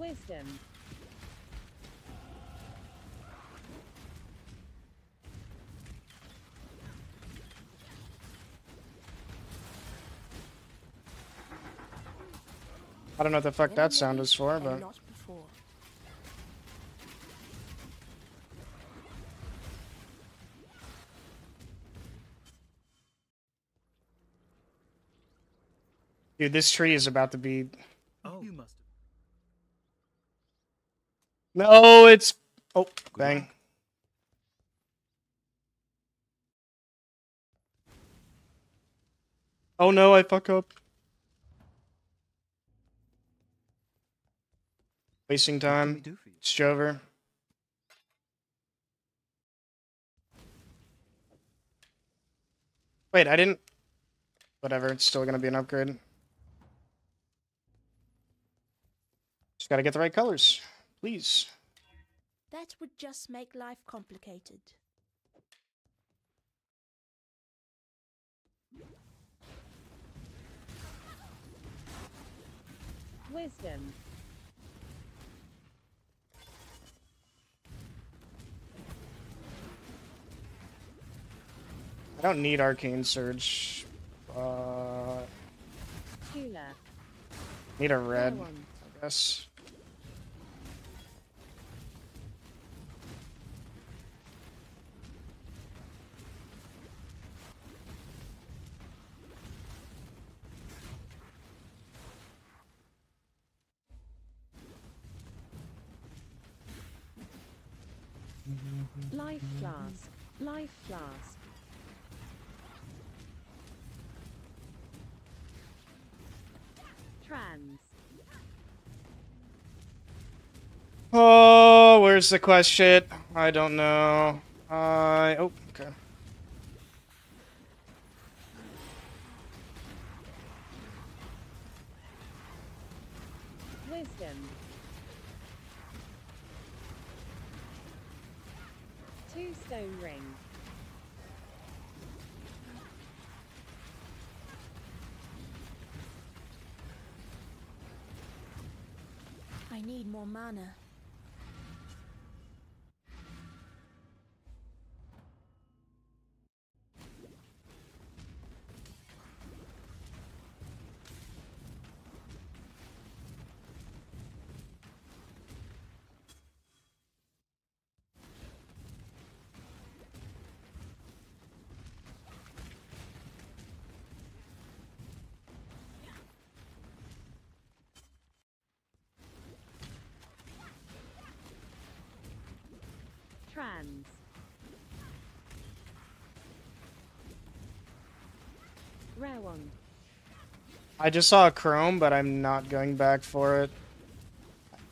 Wisdom. I don't know what the fuck that sound is for, but dude, this tree is about to be. No, it's... Oh, bang. Oh no, I fuck up. Wasting time. It's over. Wait, I didn't... Whatever, it's still gonna be an upgrade. Just gotta get the right colors. Please. That would just make life complicated. Wisdom. I don't need Arcane Surge, Need a red, I guess. Life Flask, Life Flask. Trans. Oh, where's the quest shit? I don't know. Oh, okay. Wisdom. 2 stone ring. I need more mana. Trans. Rare one. I just saw a chrome, but I'm not going back for it.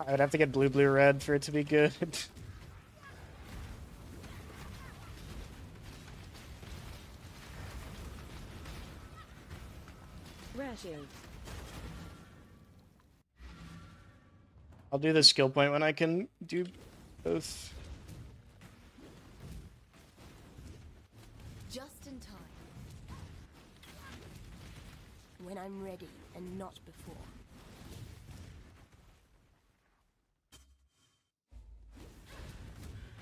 I would have to get blue, blue, red for it to be good. Rare shield. I'll do the skill point when I can do both. When I'm ready, and not before.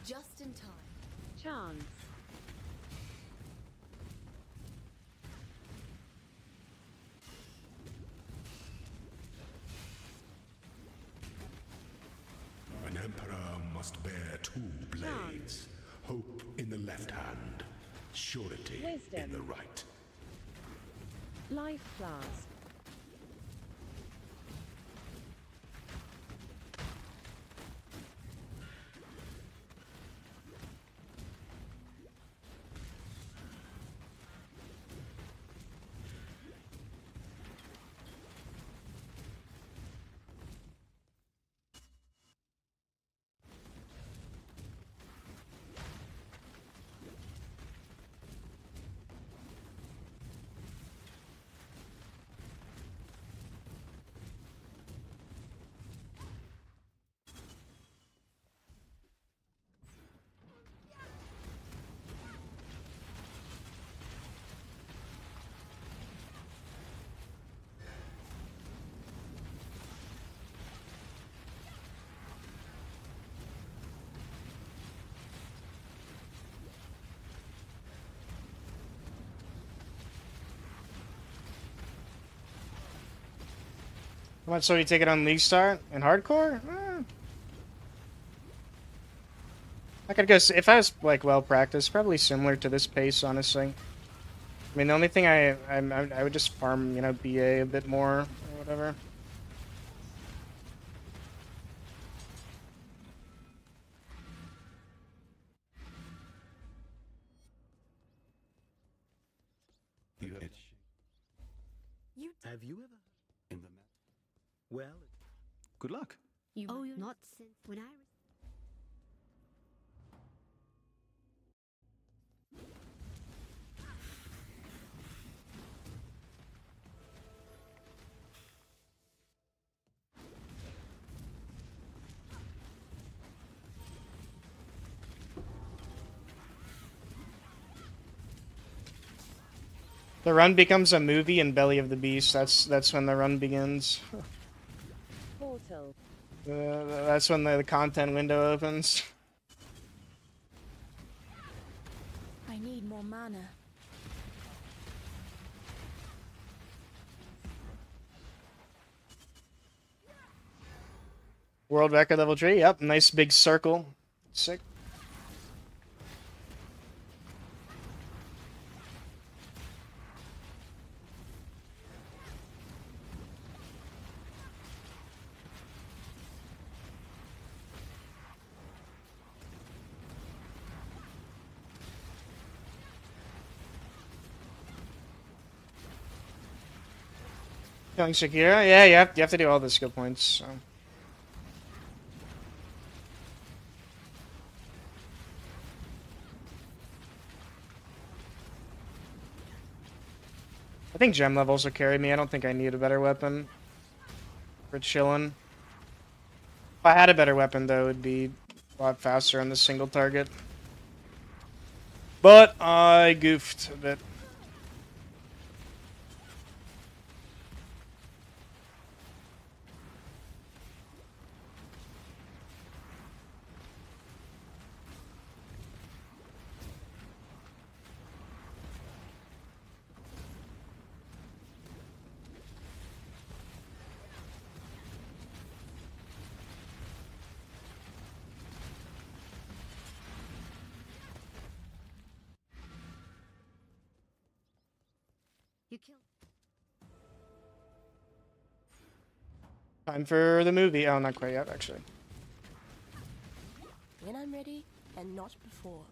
Just in time. Chance. An emperor must bear 2 blades. Hope in the left hand, surety Wisdom. In the right. Life Flask. How much so you take it on League Star and hardcore? I could guess if I was like well practiced, probably similar to this pace, honestly. I mean, the only thing I would just farm, you know, BA a bit more or whatever. Good luck. You oh, you're not since when I the run becomes a movie in Belly of the Beast. That's when the run begins. That's when the content window opens. I need more mana. World record level 3, yep, nice big circle. Sick. Killing Shakira? Yeah, you have to do all the skill points, so. I think gem levels will carry me. I don't think I need a better weapon for chillin'. If I had a better weapon, though, it would be a lot faster on the single target. But I goofed a bit. Time for the movie. Oh, not quite yet, actually. When I'm ready, and not before.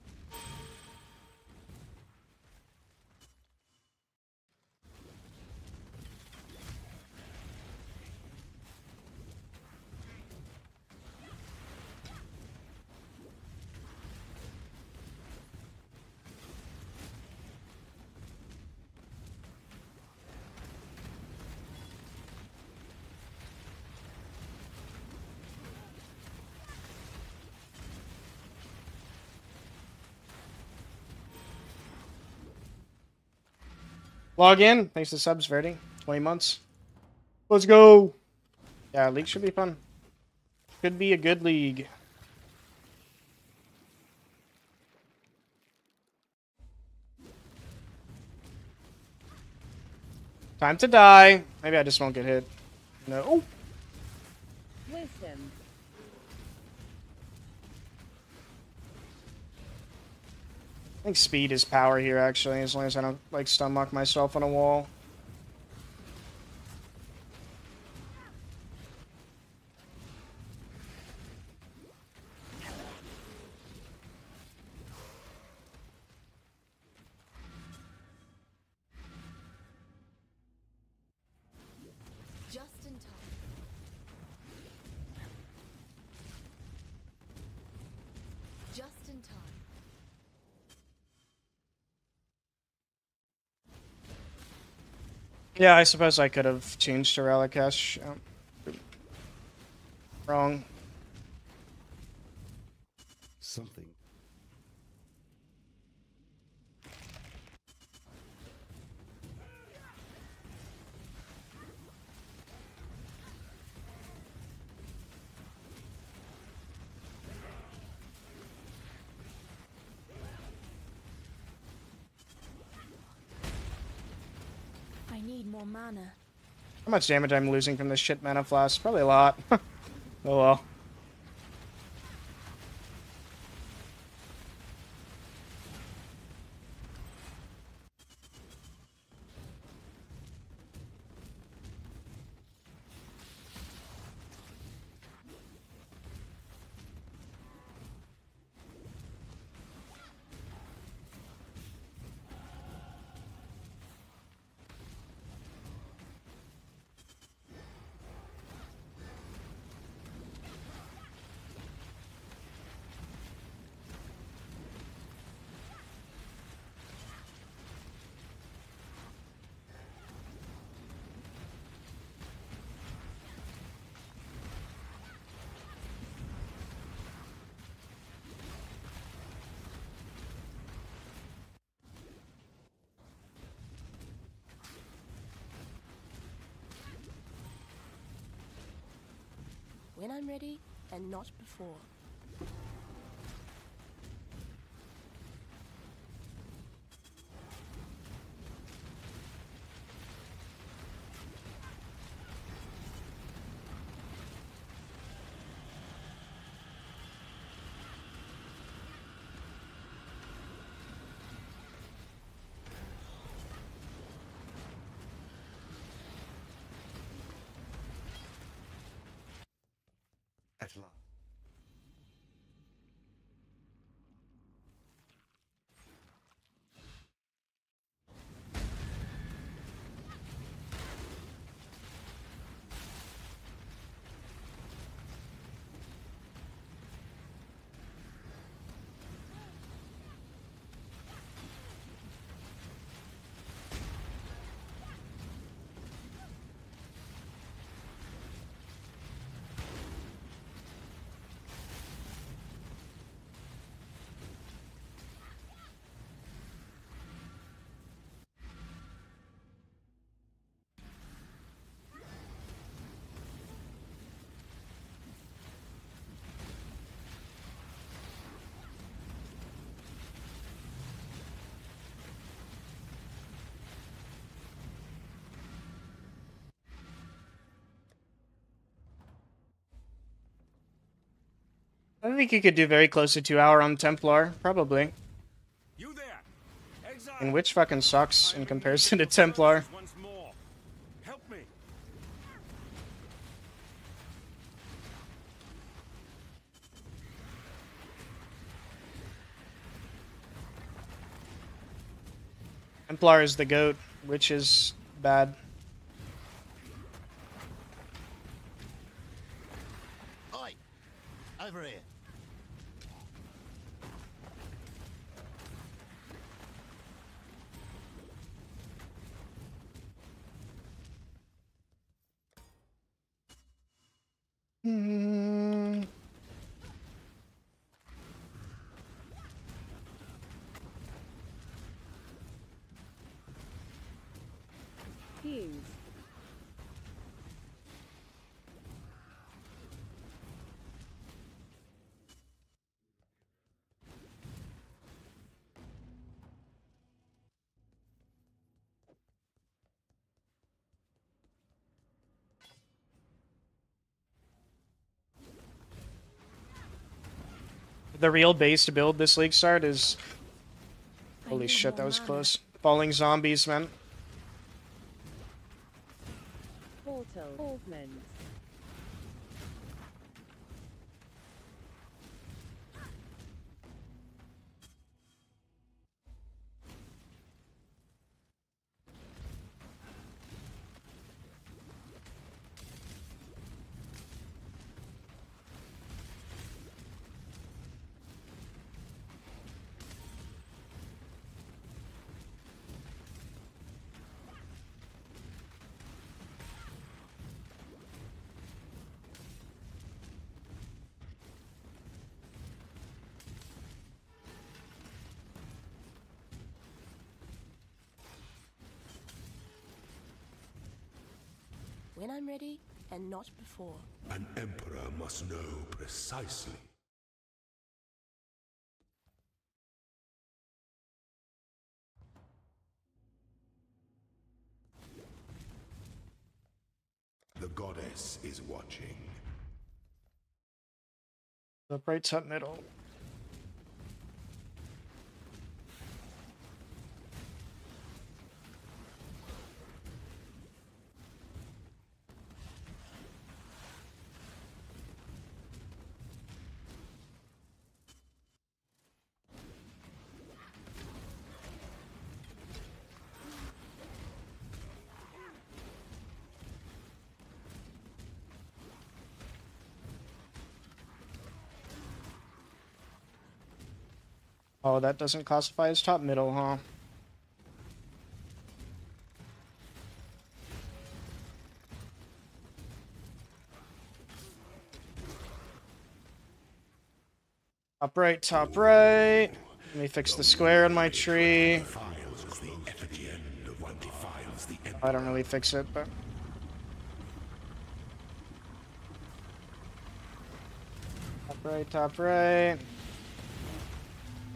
Log in. Thanks to subs, Verdi. 20 months. Let's go! Yeah, League should be fun. Could be a good League. Time to die. Maybe I just won't get hit. No. Wisdom. I think speed is power here, actually, as long as I don't, like, stun lock myself on a wall. Yeah, I suppose I could have changed to Relicash. Wrong. Something. Mana. How much damage I'm losing from this shit Mana Flask? Probably a lot. Oh well. When I'm ready, and not before. At last. I think you could do very close to 2 hour on Templar, probably. You there. And Witch fucking sucks in comparison to Templar. Help me. Templar is the goat, Witch is bad. Oi! Over here. The real base to build this League Start is... Holy shit, that was close. Falling zombies, man. Portal. When I'm ready, and not before. An emperor must know precisely. The goddess is watching. The bright top middle. Oh, that doesn't classify as top middle, huh? Top right, top right. Let me fix the square on my tree. I don't really fix it, but... Top right, top right.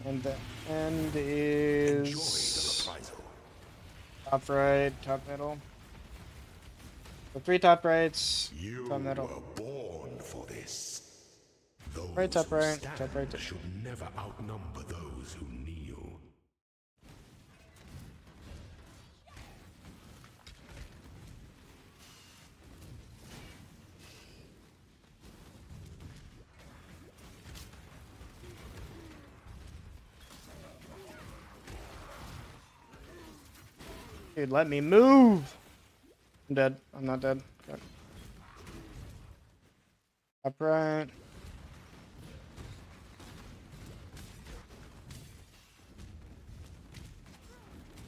And the end is top right, top middle. The three top rights, top middle. You were born for this. Those right, top right, stand top right. Should never outnumber those who kneel. Dude, let me move! I'm dead. I'm not dead. Okay. Upright.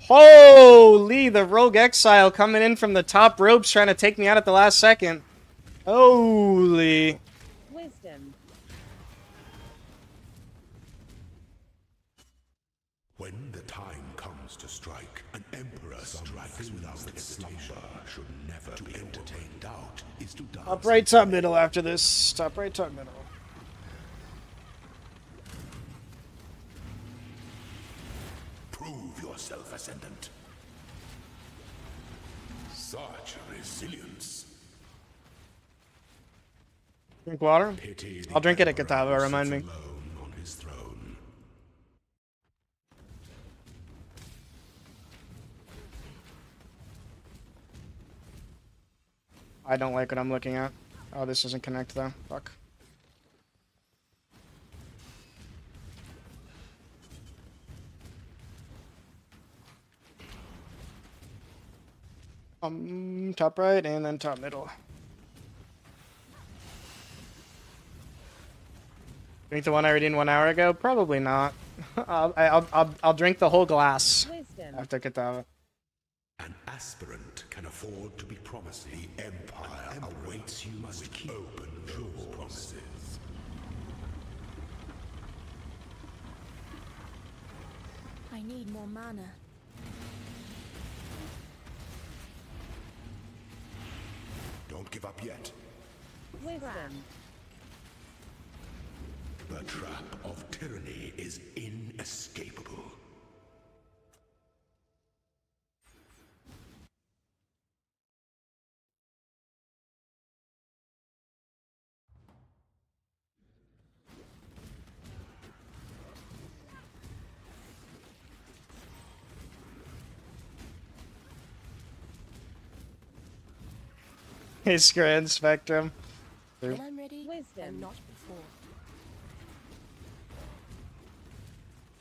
Holy, the rogue exile coming in from the top ropes trying to take me out at the last second. Holy. Wisdom. When the time comes to strike, an emperor strikes without hesitation. Should never be entertained. Doubt is to die. Top right, top middle after this. Top right, top middle. Prove yourself ascendant. Such resilience. Drink water? I'll drink it at Kitava, remind me. On his throne. I don't like what I'm looking at. Oh, this doesn't connect though. Fuck. Top right and then top middle. Drink the one I already did 1 hour ago? Probably not. I'll drink the whole glass after Kitava. An aspirant can afford to be promised. The empire awaits you. Must keep open your promises. I need more mana. Don't give up yet. Wisdom. The trap of tyranny is inescapable. His grand spectrum. When I'm ready, wisdom, not before.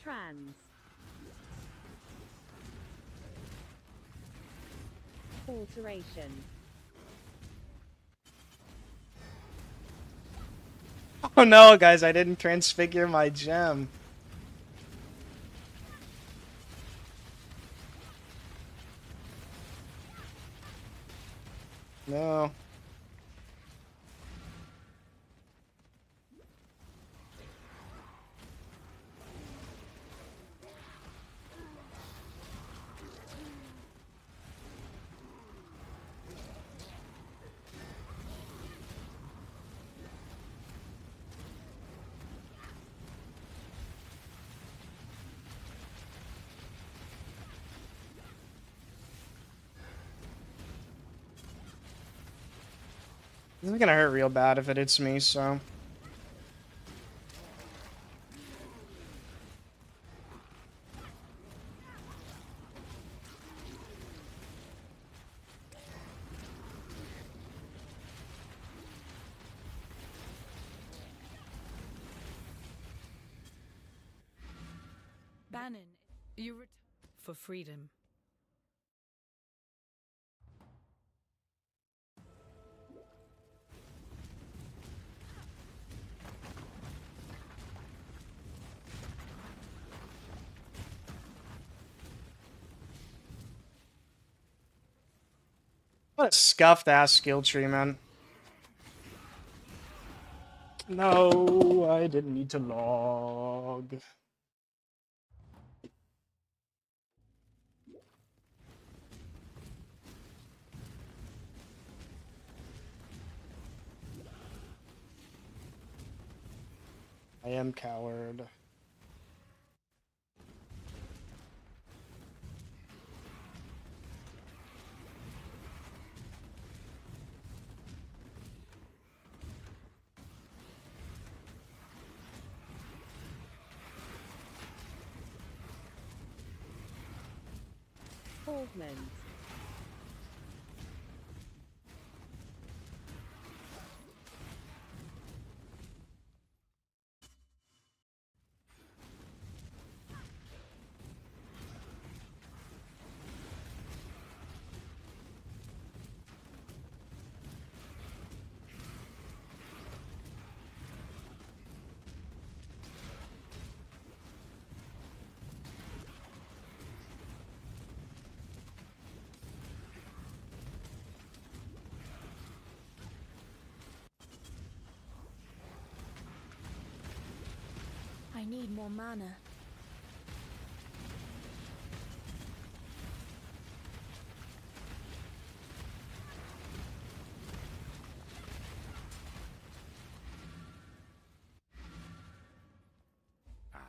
Trans. Alteration. Oh no, guys, I didn't transfigure my gem. No. It's gonna hurt real bad if it hits me, so. Bannon, you return for freedom. What a scuffed ass skill tree, man. No, I didn't need to log. I am coward. I need more mana.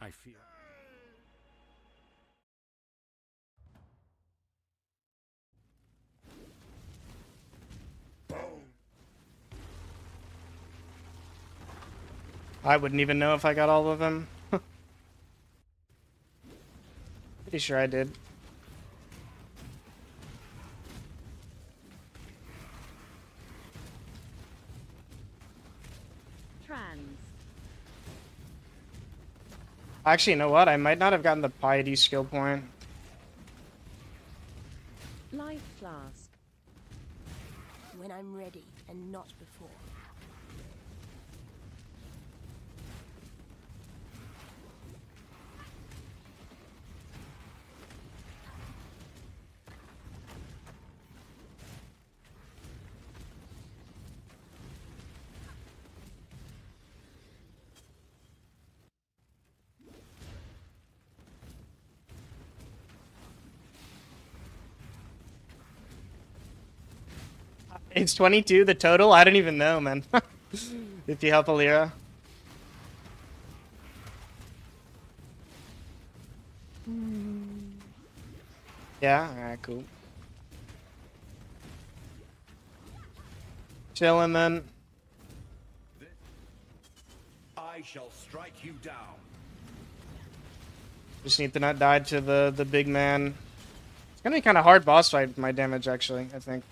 I feel... I wouldn't even know if I got all of them. Pretty sure I did. Actually, you know what? I might not have gotten the Piety skill point. Life Flask. When I'm ready, and not before. It's 22, the total? I don't even know, man. If you help Alira. Yeah? Alright, cool. Chillin' then. I shall strike you down. Just need to not die to the big man. It's gonna be kinda hard boss fight with my damage, actually, I think.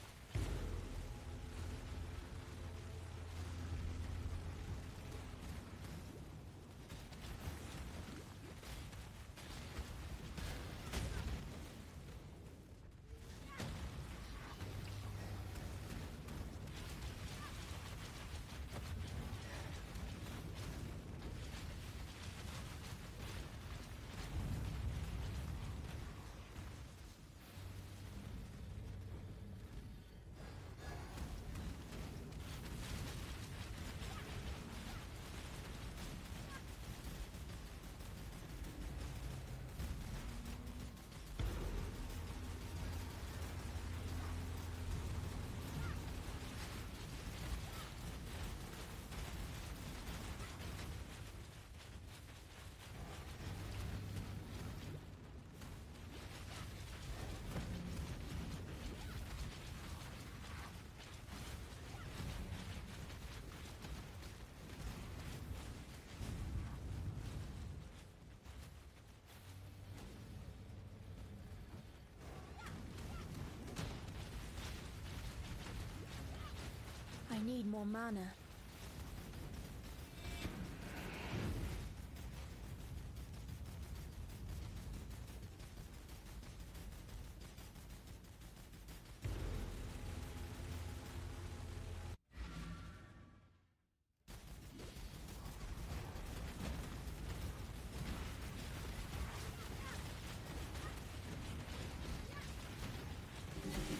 I need more mana.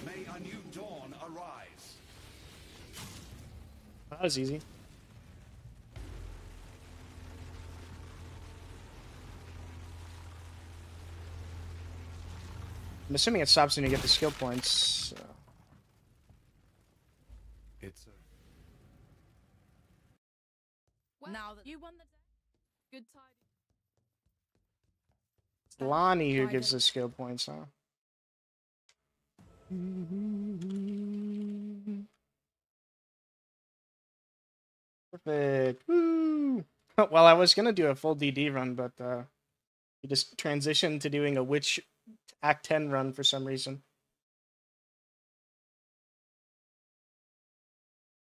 May a new dawn arise. That was easy. I'm assuming it stops when you get the skill points. So. It's a... Well, now that you won the day, good time. It's Lonnie who gives the skill points, huh? Perfect. Woo. Well, I was gonna do a full DD run, but we just transitioned to doing a Witch Act 10 run for some reason.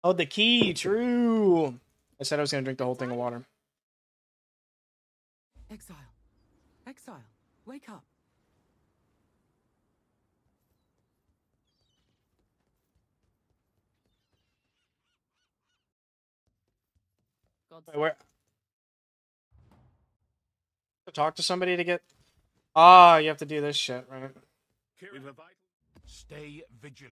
Oh, the key, true. I said I was gonna drink the whole thing of water. Exile. Exile. Wake up. Wait, where? Talk to somebody to get. Ah, you have to do this shit, right? Stay vigilant.